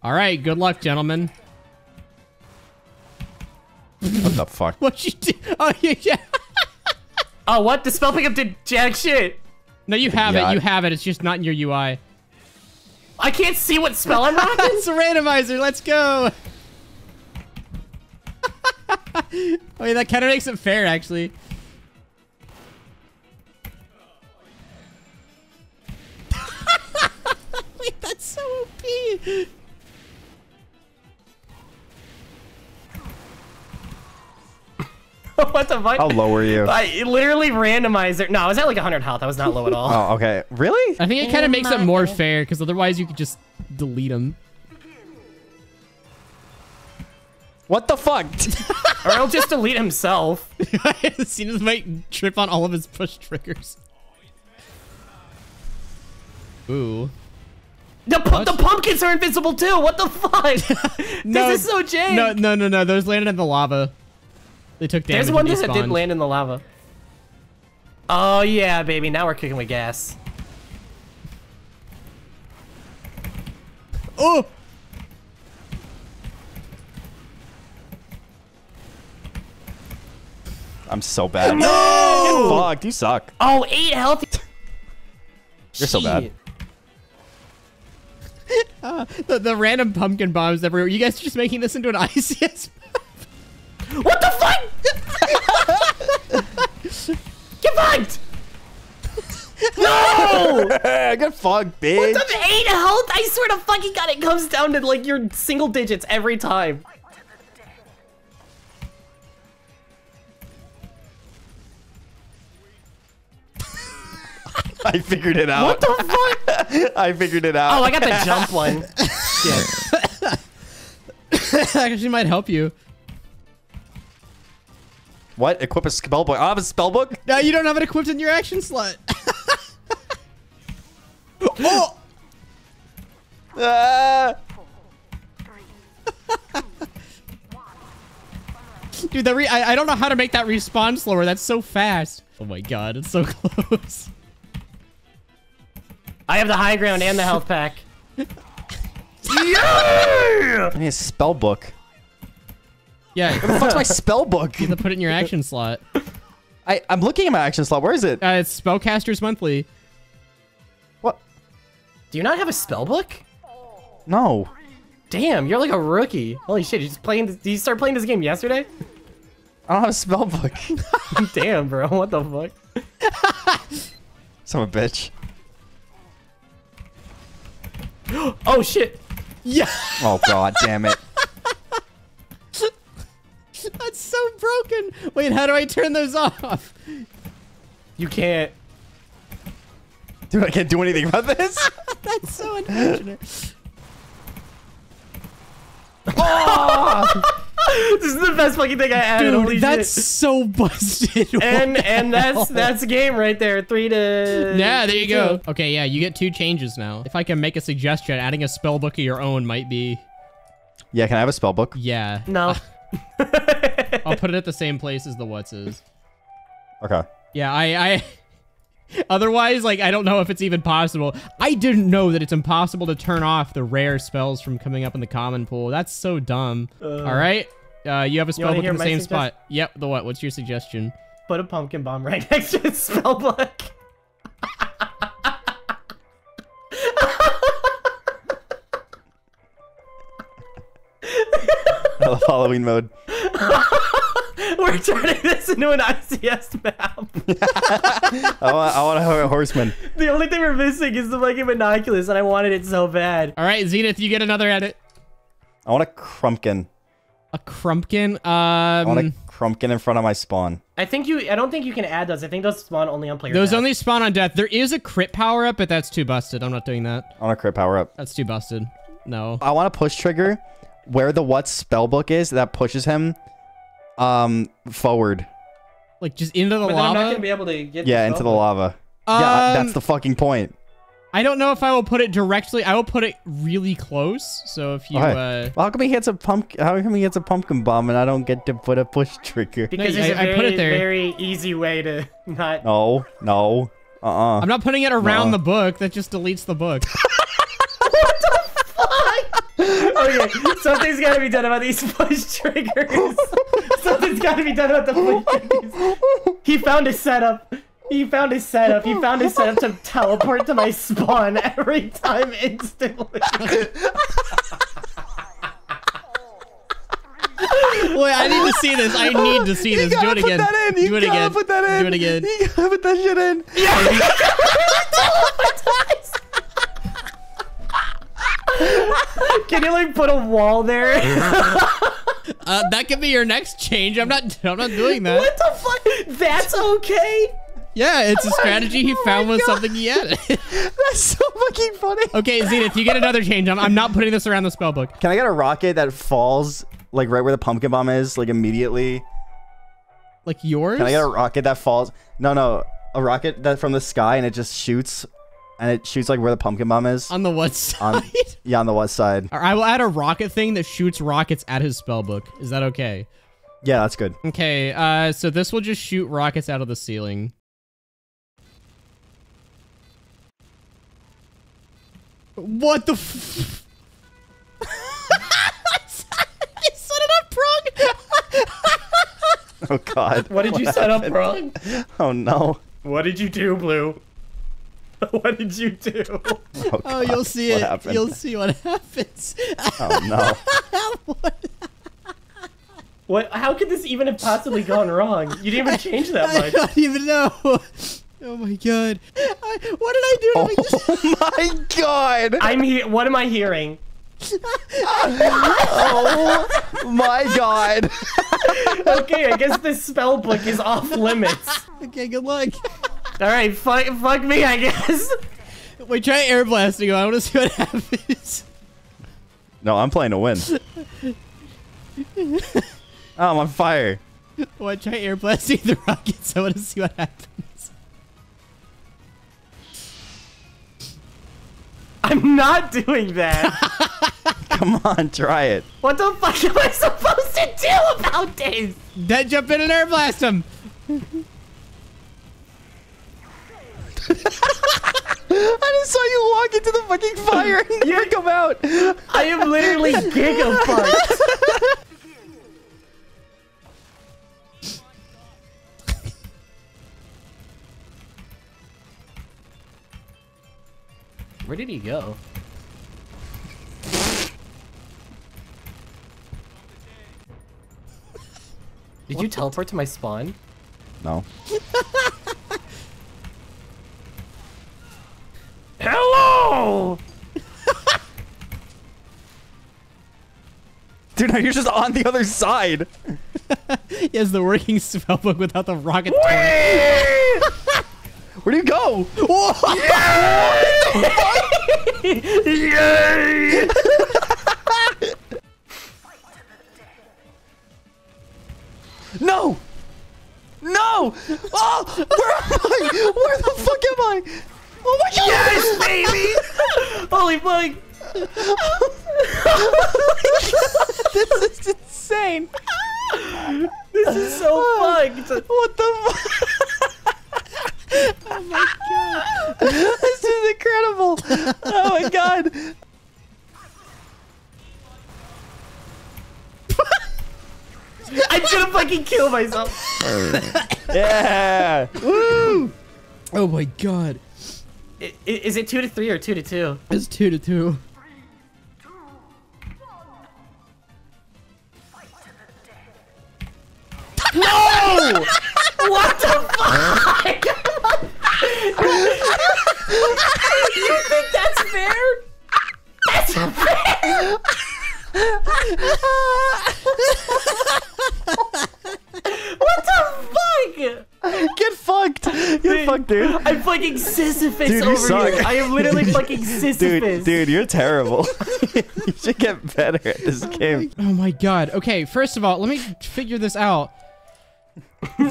All right. Good luck, gentlemen. What the fuck? What you do? Oh, yeah. Oh, what? The spell pickup did jack shit. No, you have yeah, it. You have it. It's just not in your U I. I can't see what spell I'm rocking. It's a randomizer. Let's go. I mean, that kind of makes it fair, actually. Wait, that's so O P. What the fuck? How low were you? I literally randomized it. No, I was at like one hundred health. I was not low at all. Oh, okay. Really? I think it kind of makes it more fair because otherwise you could just delete them. What the fuck? Or he'll just delete himself. Zenith might trip on all of his push triggers. Ooh. The, pu what? the pumpkins are invincible too. What the fuck? No, this is so jank. No, no, no, no. Those landed in the lava. They took damage. There's one that did land in the lava. Oh yeah, baby! Now we're kicking with gas. Oh! I'm so bad. No! Fuck, you suck. Oh, eight health. You're Jeez. so bad. uh, the the random pumpkin bombs everywhere. You guys are just making this into an I C S. What the fuck? Get fucked! No! I got fucked, bitch. What's up, eight health? I swear to fucking god, it comes down to like your single digits every time. I figured it out. What the fuck? I figured it out. Oh, I got the jump one. Shit. That actually might help you. What? Equip a spellbook. I have a spellbook? No, you don't have it equipped in your action slot. Oh! Ah! Dude, the re I, I don't know how to make that respawn slower. That's so fast. Oh my god, it's so close. I have the high ground and the health pack. Yeah! I need a spell book. Yeah. What the fuck's my spell book? You have to put it in your action slot. I, I'm looking at my action slot. Where is it? Uh, it's Spellcasters Monthly. What? Do you not have a spell book? No. Damn, you're like a rookie. Holy shit, you just playing this, did you start playing this game yesterday? I don't have a spell book. Damn, bro. What the fuck? Son of a bitch. Oh shit. Yeah. Oh god damn it. That's so broken. Wait, how do I turn those off? You can't. Dude, I can't do anything about this. That's so unfortunate. Oh! This is the best fucking thing I added. Dude, holy that's shit. So busted. And and that's hell? That's a game right there. Three to. Yeah, there you go. Two. Okay, yeah, you get two changes now. If I can make a suggestion, adding a spell book of your own might be. Yeah, can I have a spell book? Yeah. No. Uh, I'll put it at the same place as the what's is. Okay. Yeah, I I. Otherwise, like, I don't know if it's even possible. I didn't know that it's impossible to turn off the rare spells from coming up in the common pool. That's so dumb. Uh, All right. Uh, you have a spell book in the same spot. Yep. The what? What's your suggestion? Put a pumpkin bomb right next to the spell book. I love Halloween mode. We're turning this into an I C S map. I, want, I want a horseman. The only thing we're missing is the fucking Monoculus, and I wanted it so bad. All right, Zenith, you get another edit. I want a crumpkin. A crumpkin? Um, I want a crumpkin in front of my spawn. I think you. I don't think you can add those. I think those spawn only on player Those death. Only spawn on death. There is a crit power up, but that's too busted. I'm not doing that. I want a crit power up. That's too busted. No. I want a push trigger where the what spellbook is that pushes him. Um, forward. Like just into the but lava. I'm not gonna be able to get. Yeah, into the lava. Um, yeah, that's the fucking point. I don't know if I will put it directly. I will put it really close. So if you, okay. uh, well, how come he hits a pumpkin? How come he hits a pumpkin bomb and I don't get to put a push trigger? Because no, it's I, a very, I put it there. Very easy way to not. No, no. Uh, uh. I'm not putting it around no. the book. That just deletes the book. What the fuck? Okay, something's gotta be done about these push triggers. Something's gotta be done about the push triggers. He found a setup. He found a setup. He found a setup to teleport to my spawn every time instantly. Wait, I need to see this. I need to see you this. Do it again. You Do it again. Put that in. Do it again. You gotta put that shit in. Yeah. Can you like put a wall there? uh, that could be your next change. I'm not. I'm not doing that. What the fuck? That's okay. Yeah, it's a strategy he oh found with something he added. That's so fucking funny. Okay, Zenith, you get another change. I'm, I'm not putting this around the spell book. Can I get a rocket that falls like right where the pumpkin bomb is, like immediately? Like yours? Can I get a rocket that falls? No, no, a rocket that from the sky and it just shoots. And it shoots like where the pumpkin bomb is. On the what side? On, yeah, on the what side. I will add a rocket thing that shoots rockets at his spellbook. Is that okay? Yeah, that's good. Okay, uh, so this will just shoot rockets out of the ceiling. What the f- I set it up wrong! Oh god. What did what you set happened? Up wrong? Oh no. What did you do, Blue? What did you do? Oh, God. Oh you'll see what it. Happened? You'll see what happens. Oh, no. What? What? How could this even have possibly gone wrong? You didn't even change that much. I don't even know. Oh, my God. I, what did I do to oh make this? Oh, my God. I'm he What am I hearing? Oh, my God. Okay, I guess this spell book is off limits. Okay, good luck. All right, fuck, fuck me, I guess. Wait, try air blasting. I want to see what happens. No, I'm playing to win. Oh, I'm on fire. Wait, try air blasting the rockets. I want to see what happens. I'm not doing that. Come on, try it. What the fuck am I supposed to do about this? Then jump in and air blast him. I just saw you walk into the fucking fire and never yeah. come out. I am literally gigafucked. Where did he go? Did what you teleport to my spawn? No. Hello! Dude, now you're just on the other side. He has the working spellbook without the rocket turret. Where do you go? Whoa! Yay! Yay! No! No! Oh! Where am I? Where the fuck am I? Oh my god! Yes, baby! Holy fuck! Oh my god! This is insane! This is so fucked! What the fuck? Oh my god. This is incredible. Oh my god. I could've fucking killed myself. Yeah. Woo. Oh my god. I, is it two to three or two to two? It's two to two. Three, two, one. No! What the fuck? You think that's fair? That's fair! What the fuck? Get fucked! Get dude, fucked, dude. I'm fucking Sisyphus dude, over you suck. Here. I am literally dude, fucking Sisyphus. Dude, dude, you're terrible. You should get better at this oh game. My, oh my god. Okay, first of all, let me figure this out.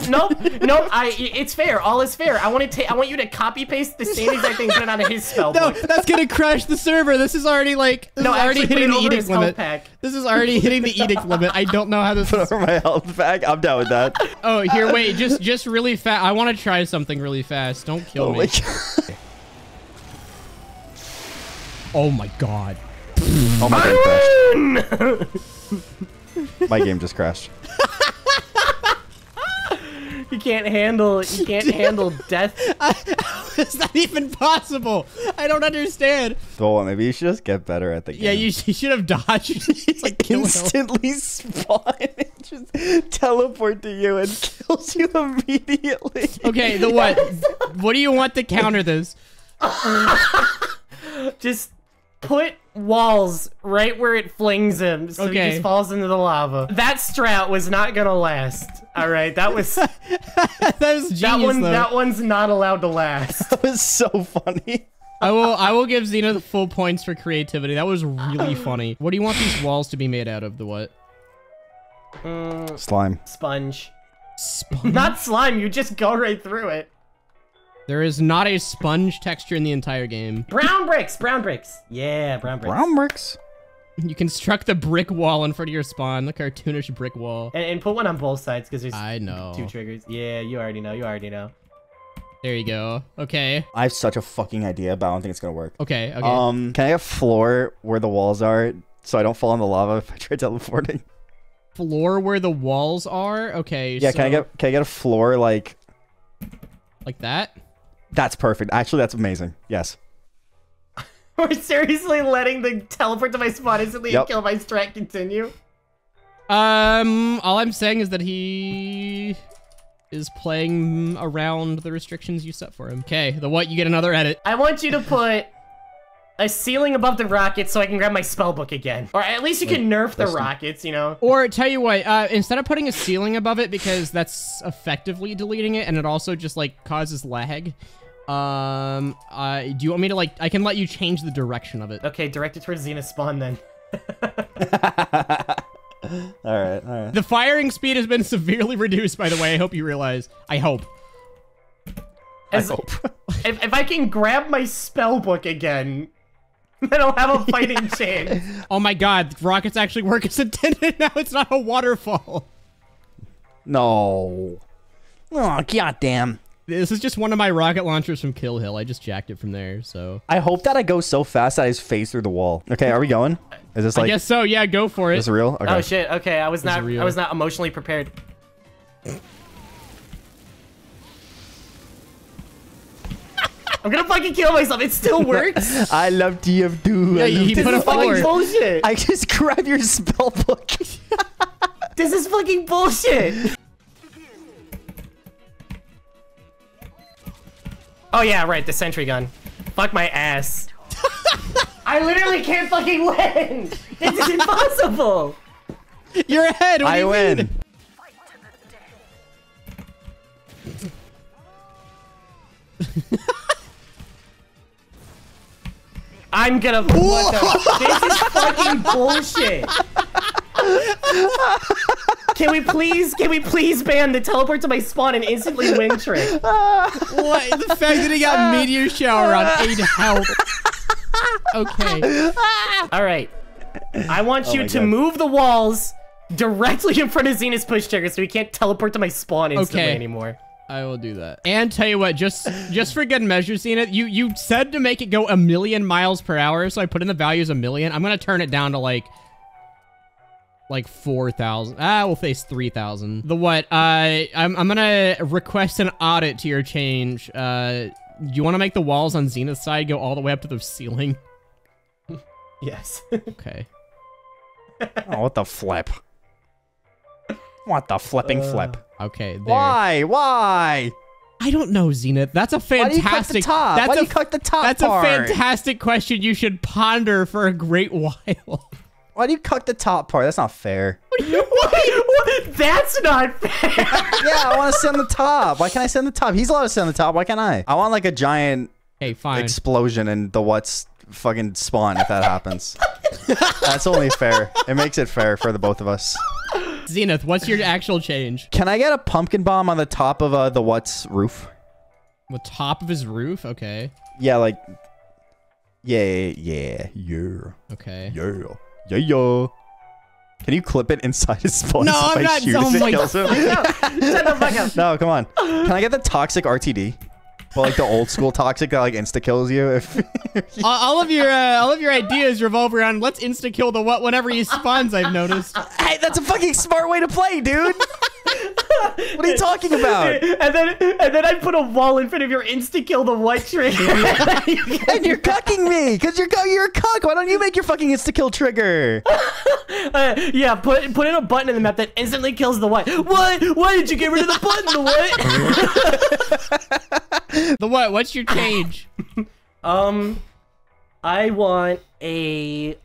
Nope, nope. I it's fair. All is fair. I want to I want you to copy paste the same exact thing put out of his spell. No, book. That's gonna crash the server. This is already like this no, is already hitting the edict limit. Pack. This is already hitting the edict limit. I don't know how this. Put is. Over my health pack. I'm down with that. Oh, here, wait. Just, just really fast. I want to try something really fast. Don't kill oh me. My oh my god. Oh my god. Oh my god. My game just crashed. You can't handle. You can't Dude, handle death. I, how is that even possible? I don't understand. Well, maybe you should just get better at the game. Yeah, you, you should have dodged. It's like instantly spawn and just teleport to you and kills you immediately. Okay, the what? What do you want to counter this? Just put walls right where it flings him, so okay. He just falls into the lava. That strat was not gonna last. All right, that was that was genius, that one. Though. That one's not allowed to last. That was so funny. I will I will give Xena the full points for creativity. That was really funny. What do you want these walls to be made out of? The what? Mm, slime. Sponge. Sponge. Not slime. You just go right through it. There is not a sponge texture in the entire game. Brown bricks, brown bricks. Yeah, brown bricks. Brown bricks. You construct the brick wall in front of your spawn, the cartoonish brick wall. And, and put one on both sides because there's I know. two triggers. Yeah, you already know, you already know. There you go. Okay. I have such a fucking idea, but I don't think it's gonna work. Okay, okay. Um, can I have floor where the walls are so I don't fall in the lava if I try teleporting? Floor where the walls are? Okay, yeah, so... can I get can I get a floor like... Like that? That's perfect. Actually, that's amazing. Yes. We're seriously letting the teleport to my spot instantly yep. and kill my strat continue? Um, all I'm saying is that he is playing around the restrictions you set for him. Okay, the what, you get another edit. I want you to put a ceiling above the rockets so I can grab my spellbook again. Or at least you Wait, can nerf listen. the rockets, you know? Or tell you what, uh, instead of putting a ceiling above it because that's effectively deleting it and it also just like causes lag. Um, uh, do you want me to, like, I can let you change the direction of it. Okay, direct it towards Xena's spawn, then. Alright, alright. The firing speed has been severely reduced, by the way, I hope you realize. I hope. As, I hope. if, if I can grab my spellbook again, then I'll have a fighting yeah. chance. Oh my god, rockets actually work as intended, now it's not a waterfall. No. Oh, goddamn. This is just one of my rocket launchers from Kill Hill. I just jacked it from there, so... I hope that I go so fast that I just phase through the wall. Okay, are we going? Is this like... I guess so, yeah, go for it. Is this real? Okay. Oh, shit, okay, I was not I was not emotionally prepared. I'm gonna fucking kill myself. It still works. I love T F two. Yeah, he put a fucking bullshit. I just grab your spell book. This is fucking bullshit. Oh yeah, right. The sentry gun. Fuck my ass. I literally can't fucking win. This is impossible. You're ahead. What I do you win. Mean? I'm gonna. What the, this is fucking bullshit. Can we please? Can we please ban the teleport to my spawn and instantly win trick? What? The fact that he got meteor shower on eight health. Okay. All right. I want oh you to God. move the walls directly in front of Xena's push trigger, so he can't teleport to my spawn instantly okay. anymore. I will do that. And tell you what, just just for good measure, Cena, you, you said to make it go a million miles per hour, so I put in the values a million. I'm going to turn it down to like, like four thousand. Ah, we'll face three thousand. The what? Uh, I'm, I'm going to request an audit to your change. Uh, do you want to make the walls on Xena's side go all the way up to the ceiling? Yes. Okay. Oh, what the flip? What the flipping uh, flip? Okay. There. Why? Why? I don't know, Zenith. That's a fantastic. Why do you cut the top? Why do you cut the top part? That's a fantastic question. You should ponder for a great while. Why do you cut the top part? That's not fair. What? What? What? That's not fair. Yeah, I want to sit on the top. Why can't I sit on the top? He's allowed to sit on the top. Why can't I? I want like a giant hey, fine. explosion in the what's fucking spawn if that happens. That's only fair. It makes it fair for the both of us. Zenith, what's your actual change? Can I get a pumpkin bomb on the top of uh, the what's roof? The top of his roof? Okay. Yeah, like... Yeah, yeah, yeah. Okay. Yeah, yeah, yeah. Can you clip it inside his spawn? No, I'm not. Oh my God. Shut the fuck up. No, come on. Can I get the toxic R T D? Well, like the old school toxic that like insta kills you. If all of your uh, all of your ideas revolve around let's insta kill the what whenever he spawns. I've noticed. Hey, that's a fucking smart way to play, dude. What are you talking about? And then and then I put a wall in front of your insta kill the what trigger. And you're cucking me because you're you're a cuck. Why don't you make your fucking insta kill trigger? Uh, yeah, put put in a button in the map that instantly kills the what. What? Why did you get rid of the button? The what? The what? What's your change? um, I want a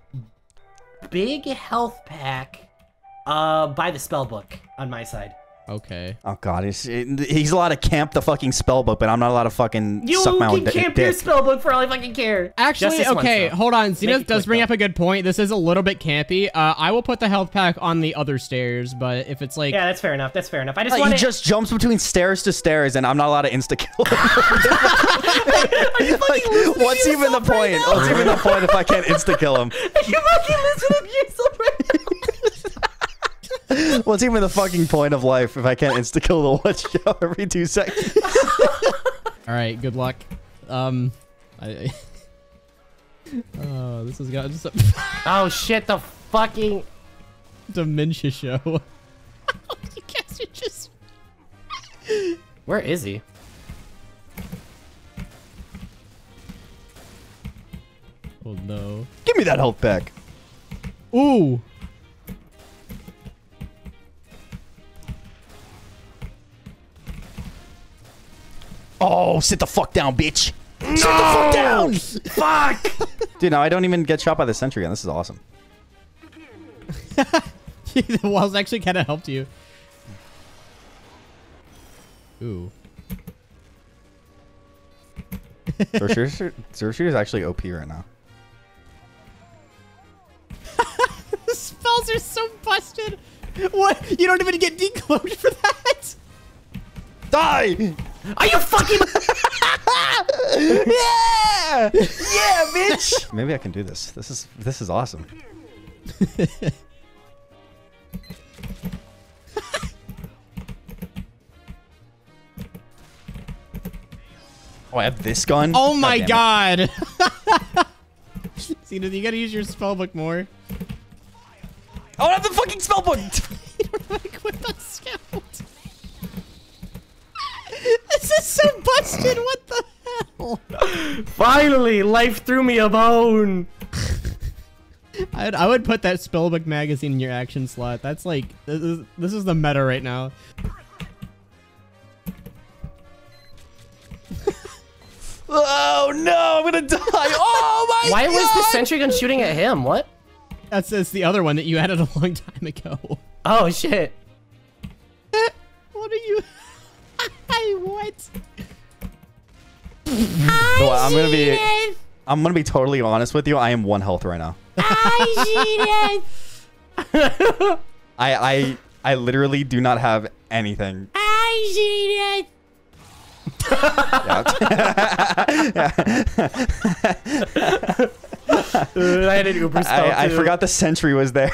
big health pack uh, by the spellbook on my side. Okay. Oh, God. He's, he's allowed to camp the fucking spellbook, but I'm not allowed to fucking you suck my own dick. You can camp your spellbook for all I fucking care. Actually, okay, one, hold on. Zenith does bring though. up a good point. This is a little bit campy. Uh, I will put the health pack on the other stairs, but if it's like... Yeah, that's fair enough. That's fair enough. I just like, want He it... just jumps between stairs to stairs, and I'm not allowed to insta-kill him. Like, what's even the point? Right what's even the point if I can't insta-kill him? You fucking listen to yourself right now. What's even the fucking point of life if I can't insta-kill the watch show every two seconds? All right, good luck. Um, I, I, oh, this has gotten so... Oh, shit, the fucking... Dementia show. You guys are just... Where is he? Oh, no. Give me that health back. Ooh. Oh, sit the fuck down, bitch. No! Sit the fuck down! Fuck! Dude, now I don't even get shot by the sentry gun. This is awesome. The walls actually kind of helped you. Ooh. Zershier is actually O P right now. The spells are so busted. What? You don't even get decloaked for that? Die! Are you fucking? Yeah! Yeah, bitch! Maybe I can do this. This is this is awesome. Oh, I have this gun? Oh my god! See, you gotta use your spellbook more. Oh, I have the fucking spellbook! You don't really quit on Scout. This is so busted, what the hell? Finally, life threw me a bone! I'd, I would put that spellbook magazine in your action slot. That's like, this is, this is the meta right now. Oh no, I'm gonna die! Oh my Why god! Why was the sentry gun shooting at him? What? That's, that's the other one that you added a long time ago. Oh shit. What are you... What? No, I'm gonna be. It. I'm gonna be totally honest with you. I am one health right now. I I I I literally do not have anything. I I had an Uber stop I, I forgot the sentry was there.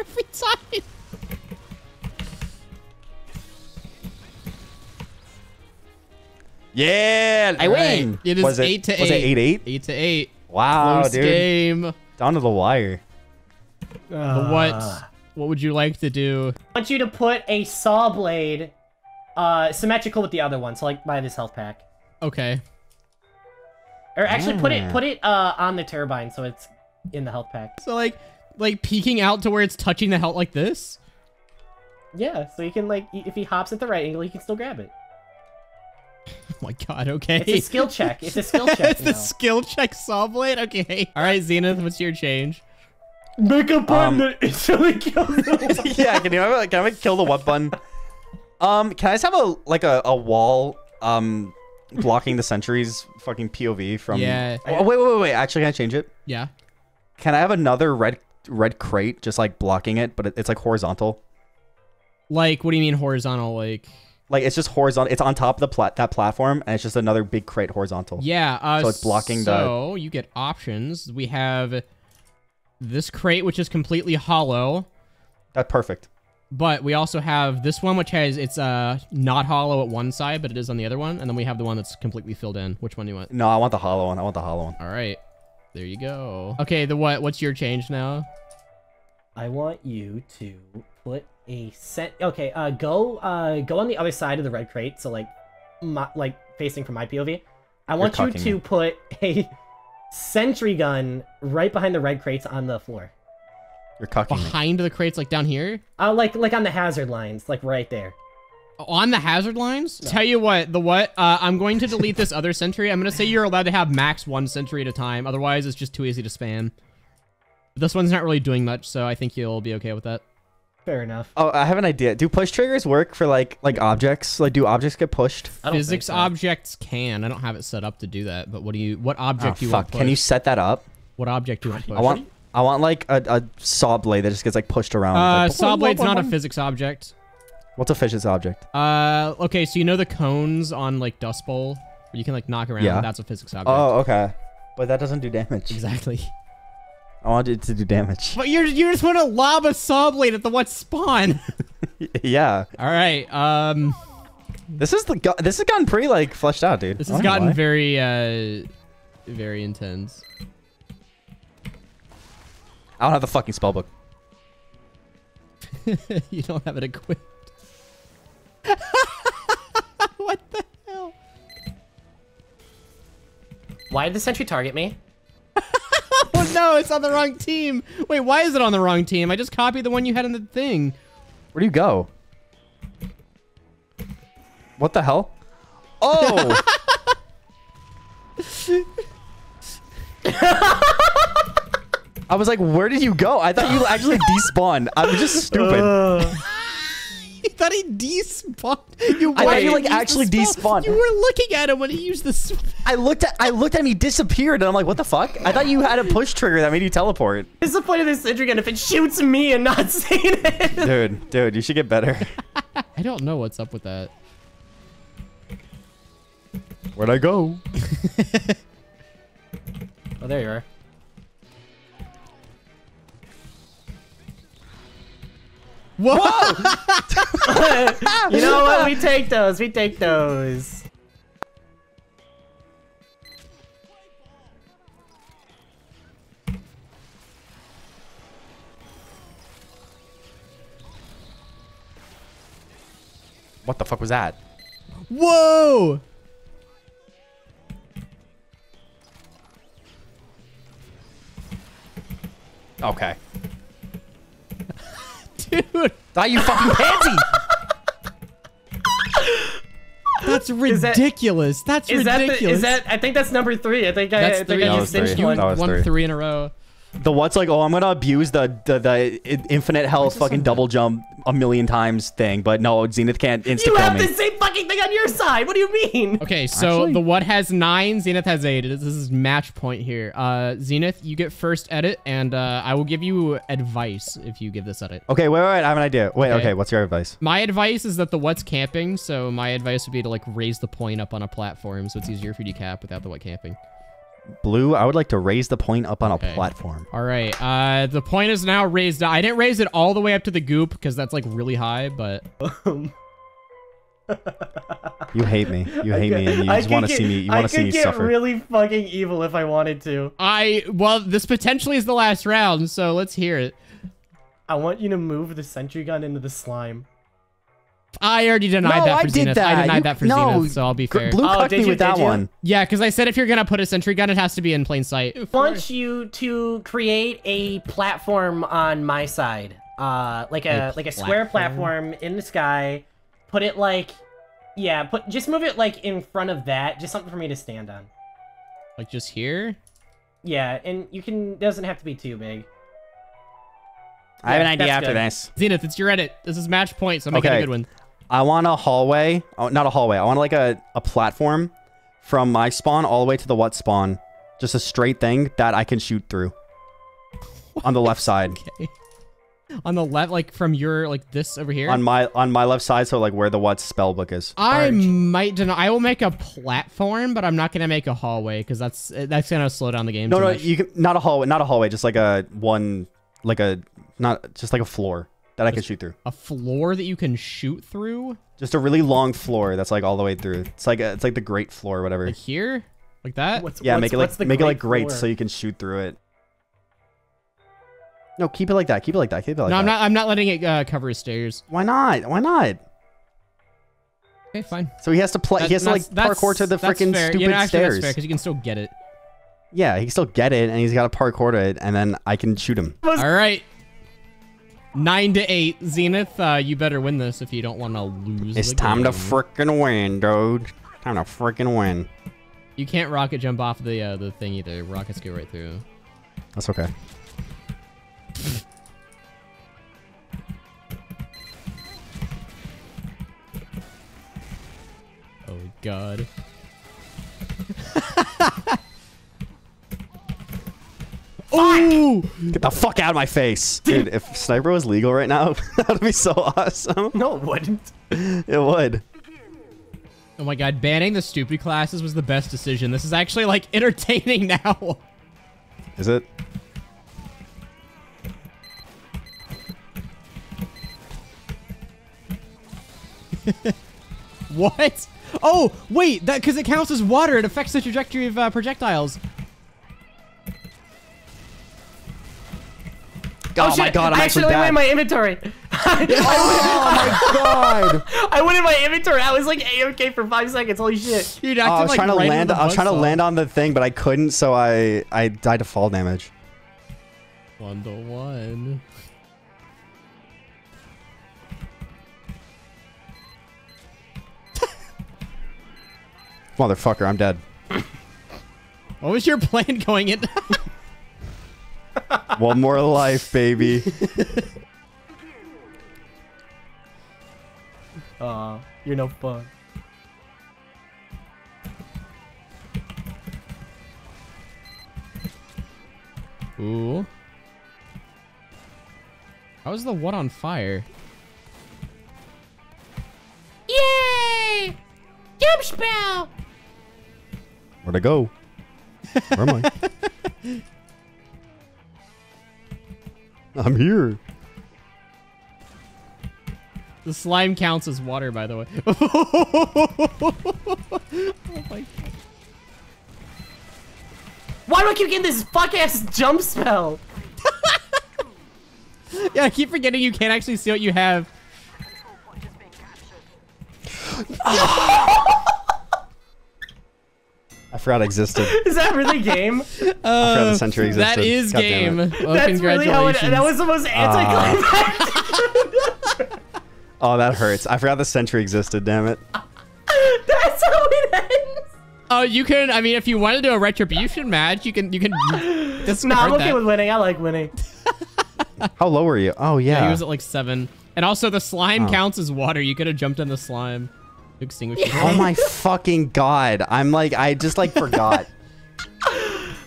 Every time. Yeah, I win. Right. It is was eight it, to was eight. Was it eight eight? Eight to eight. Wow, close dude. Game. Down to the wire. Uh, what? What would you like to do? I want you to put a saw blade, uh, symmetrical with the other one. So like buy this health pack. Okay. Or actually, yeah. put it put it uh on the turbine so it's in the health pack. So like. Like peeking out to where it's touching the health like this? Yeah, so you can like, if he hops at the right angle, you can still grab it. Oh my god, okay. It's a skill check. It's a skill check. It's the skill check saw blade? Okay. Alright, Zenith, what's your change? Make a button that instantly kills the one. Yeah, can you have like, can I kill the what button? Um, can I just have a like a, a wall um blocking the sentry's fucking P O V from Yeah. Oh, wait, wait, wait, wait. Actually, can I change it? Yeah. Can I have another red red crate just like blocking it, but it's like horizontal? Like, what do you mean horizontal? Like, like it's just horizontal. It's on top of the plat that platform, and it's just another big crate horizontal. Yeah. Uh, so it's blocking so the. So you get options. We have this crate, which is completely hollow. That's perfect. But we also have this one, which has it's uh not hollow at one side, but it is on the other one, and then we have the one that's completely filled in. Which one do you want? No, I want the hollow one. I want the hollow one. All right. There you go. Okay, the what? What's your change now? I want you to put a set. Okay, uh, go, uh, go on the other side of the red crate. So like, my, like facing from my P O V. I You're want you to me. put a sentry gun right behind the red crates on the floor. You're cucking behind me. The crates, like down here. Oh, uh, like like on the hazard lines, like right there. On the hazard lines? No. Tell you what, the what? Uh, I'm going to delete this other sentry. I'm going to say you're allowed to have max one sentry at a time. Otherwise, it's just too easy to spam. This one's not really doing much, so I think you'll be okay with that. Fair enough. Oh, I have an idea. Do push triggers work for, like, like objects? Like, do objects get pushed? I don't Physics think so. Objects can. I don't have it set up to do that, but what do you... What object oh, do you fuck. want to push? Can you set that up? What object do you want to push? I want, I want like, a, a saw blade that just gets, like, pushed around. Uh, like, saw blade's not a physics object. What's a fish's object? Uh, okay, so you know the cones on, like, Dust Bowl? Where you can, like, knock around? Yeah. That's a physics object. Oh, okay. But that doesn't do damage. Exactly. I want it to do damage. But you're, you just want to lob a saw blade at the what spawn. Yeah. All right, um... This is the... This has gotten pretty, like, fleshed out, dude. This has gotten very, uh... very intense. I don't have the fucking spellbook. You don't have it equipped. What the hell? Why did the sentry target me? Oh no, it's on the wrong team. Wait, why is it on the wrong team? I just copied the one you had in the thing. Where do you go? What the hell? Oh! I was like, where did you go? I thought you actually despawned. I was just stupid. Uh. You thought he despawned. You I thought he like actually despawned. You were looking at him when he used the spell. I looked at I looked at him. He disappeared, and I'm like, what the fuck? I thought you had a push trigger that made you teleport. This is the point of this sentry gun. If it shoots me and not saying it. Dude, dude, you should get better. I don't know what's up with that. Where'd I go? Oh, there you are. Whoa! Whoa! You know what? We take those. We take those. What the fuck was that? Whoa! Okay. Dude. Thought you fucking pansy. That's ridiculous. That, that's is ridiculous. That the, is that, I think that's number three. I think that's I, I, think I just finished one. One three. three in a row. The what's like, oh, I'm going to abuse the, the, the infinite health fucking double that? jump a million times thing. But no, Zenith can't insta-kill me. You have the same fucking thing on your side. What do you mean? Okay, so Actually, the what has nine, Zenith has eight. This is match point here. Uh, Zenith, you get first edit, and uh, I will give you advice if you give this edit. Okay, wait, wait, wait I have an idea. Wait, okay. okay, what's your advice? My advice is that the what's camping, so my advice would be to like raise the point up on a platform so it's easier for you to cap without the what camping. Blue, I would like to raise the point up on okay. a platform. All right. Uh, the point is now raised. I didn't raise it all the way up to the goop because that's like really high, but... You hate me. You hate okay. me. And you just want to see me. You want to see me suffer. I could get really fucking evil if I wanted to. I... Well, this potentially is the last round, so let's hear it. I want you to move the sentry gun into the slime. I already denied no, that for I Zenith. Did that. I denied you, that for no. Zenith, so I'll be fair. Blue oh, did me you, with did that you? one. Yeah, because I said if you're going to put a sentry gun, it has to be in plain sight. I want you to create a platform on my side. Uh, like a, a like a square platform in the sky. Put it like... Yeah, put just move it like in front of that. Just something for me to stand on. Like just here? Yeah, and you can... doesn't have to be too big. I yeah, have an idea after good. this. Zenith, it's your edit. This is match point, so I'm okay. making a good one. I want a hallway. Oh, not a hallway. I want like a, a platform from my spawn all the way to the what spawn. Just a straight thing that I can shoot through. What? On the left side. Okay. On the left, like from your, like this over here? On my on my left side, so like where the what spell book is. I Orange. might deny. I will make a platform, but I'm not going to make a hallway because that's that's going to slow down the game. No, no, much. you can, not a hallway. Not a hallway. Just like a one, like a... Not just like a floor that just I can shoot through. A floor that you can shoot through? Just a really long floor that's like all the way through. It's like a, it's like the great floor, or whatever. Like here, like that. What's, yeah, what's, make it like make it like grates so you can shoot through it. No, keep it like that. Keep it like that. Keep it like no, that. No, I'm not. I'm not letting it uh, cover his stairs. Why not? Why not? Okay, fine. So he has to play. That, he has to like parkour to the freaking stupid you know, actually, stairs. That's fair because you can still get it. Yeah, he can still get it, and he's got to parkour to it, and then I can shoot him. All right. Nine to eight, Zenith. Uh, you better win this if you don't want to lose. It's time to frickin' win, dude. Time to frickin' win. You can't rocket jump off the uh, the thing either. Rockets go right through. That's okay. Oh God. Ooh. Get the fuck out of my face. Dude, if Sniper was legal right now, that would be so awesome. No, it wouldn't. It would. Oh my God, banning the stupid classes was the best decision. This is actually, like, entertaining now. Is it? What? Oh, wait, that because it counts as water. It affects the trajectory of uh, projectiles. Oh, oh my God! I actually went in my inventory. Oh my God! I went in my inventory. I was like A O K for five seconds. Holy shit! Dude, I, oh, I was like trying to right land. I was trying to land on the thing, but I couldn't, so I I died to fall damage. One to one. Motherfucker, I'm dead. What was your plan going in? One more life, baby. Aw, uh, you're no fun. Ooh. How is the one on fire? Yay! Jump spell! Where'd I go? Where am I? I'm here. The slime counts as water, by the way. Oh my God. Why do I keep getting this fuck-ass jump spell? Yeah, I keep forgetting you can't actually see what you have. I forgot it existed. Is that really game? Uh, I forgot the century existed. That is God game. Well, that's really how it, that was the most anticlimactic. Uh, oh, that hurts. I forgot the century existed, damn it. That's how it ends. Oh, uh, you can, I mean, if you want to do a retribution match, you can, you can. No, I'm okay that. with winning. I like winning. How low are you? Oh, yeah. yeah. He was at like seven. And also the slime oh. counts as water. You could have jumped in the slime. Extinguish. Yeah. Oh my fucking God. I'm like, I just like forgot.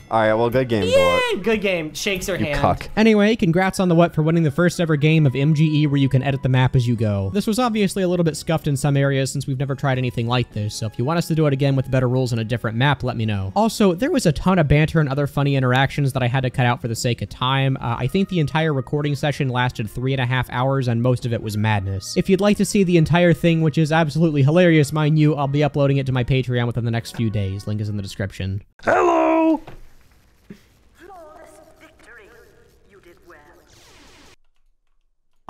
All right, well, good game. Yay, good game. Shakes her you hand. Cuck. Anyway, congrats on the What for winning the first ever game of M G E where you can edit the map as you go. This was obviously a little bit scuffed in some areas since we've never tried anything like this, so if you want us to do it again with better rules and a different map, let me know. Also, there was a ton of banter and other funny interactions that I had to cut out for the sake of time. Uh, I think the entire recording session lasted three and a half hours, and most of it was madness. If you'd like to see the entire thing, which is absolutely hilarious, mind you, I'll be uploading it to my Patreon within the next few days. Link is in the description. Hello!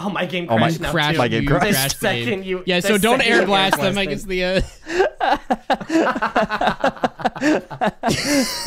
Oh, my game crashed. Oh, my, crashed my game crashed. Second you, yeah, so don't air blast them. I guess the... Uh...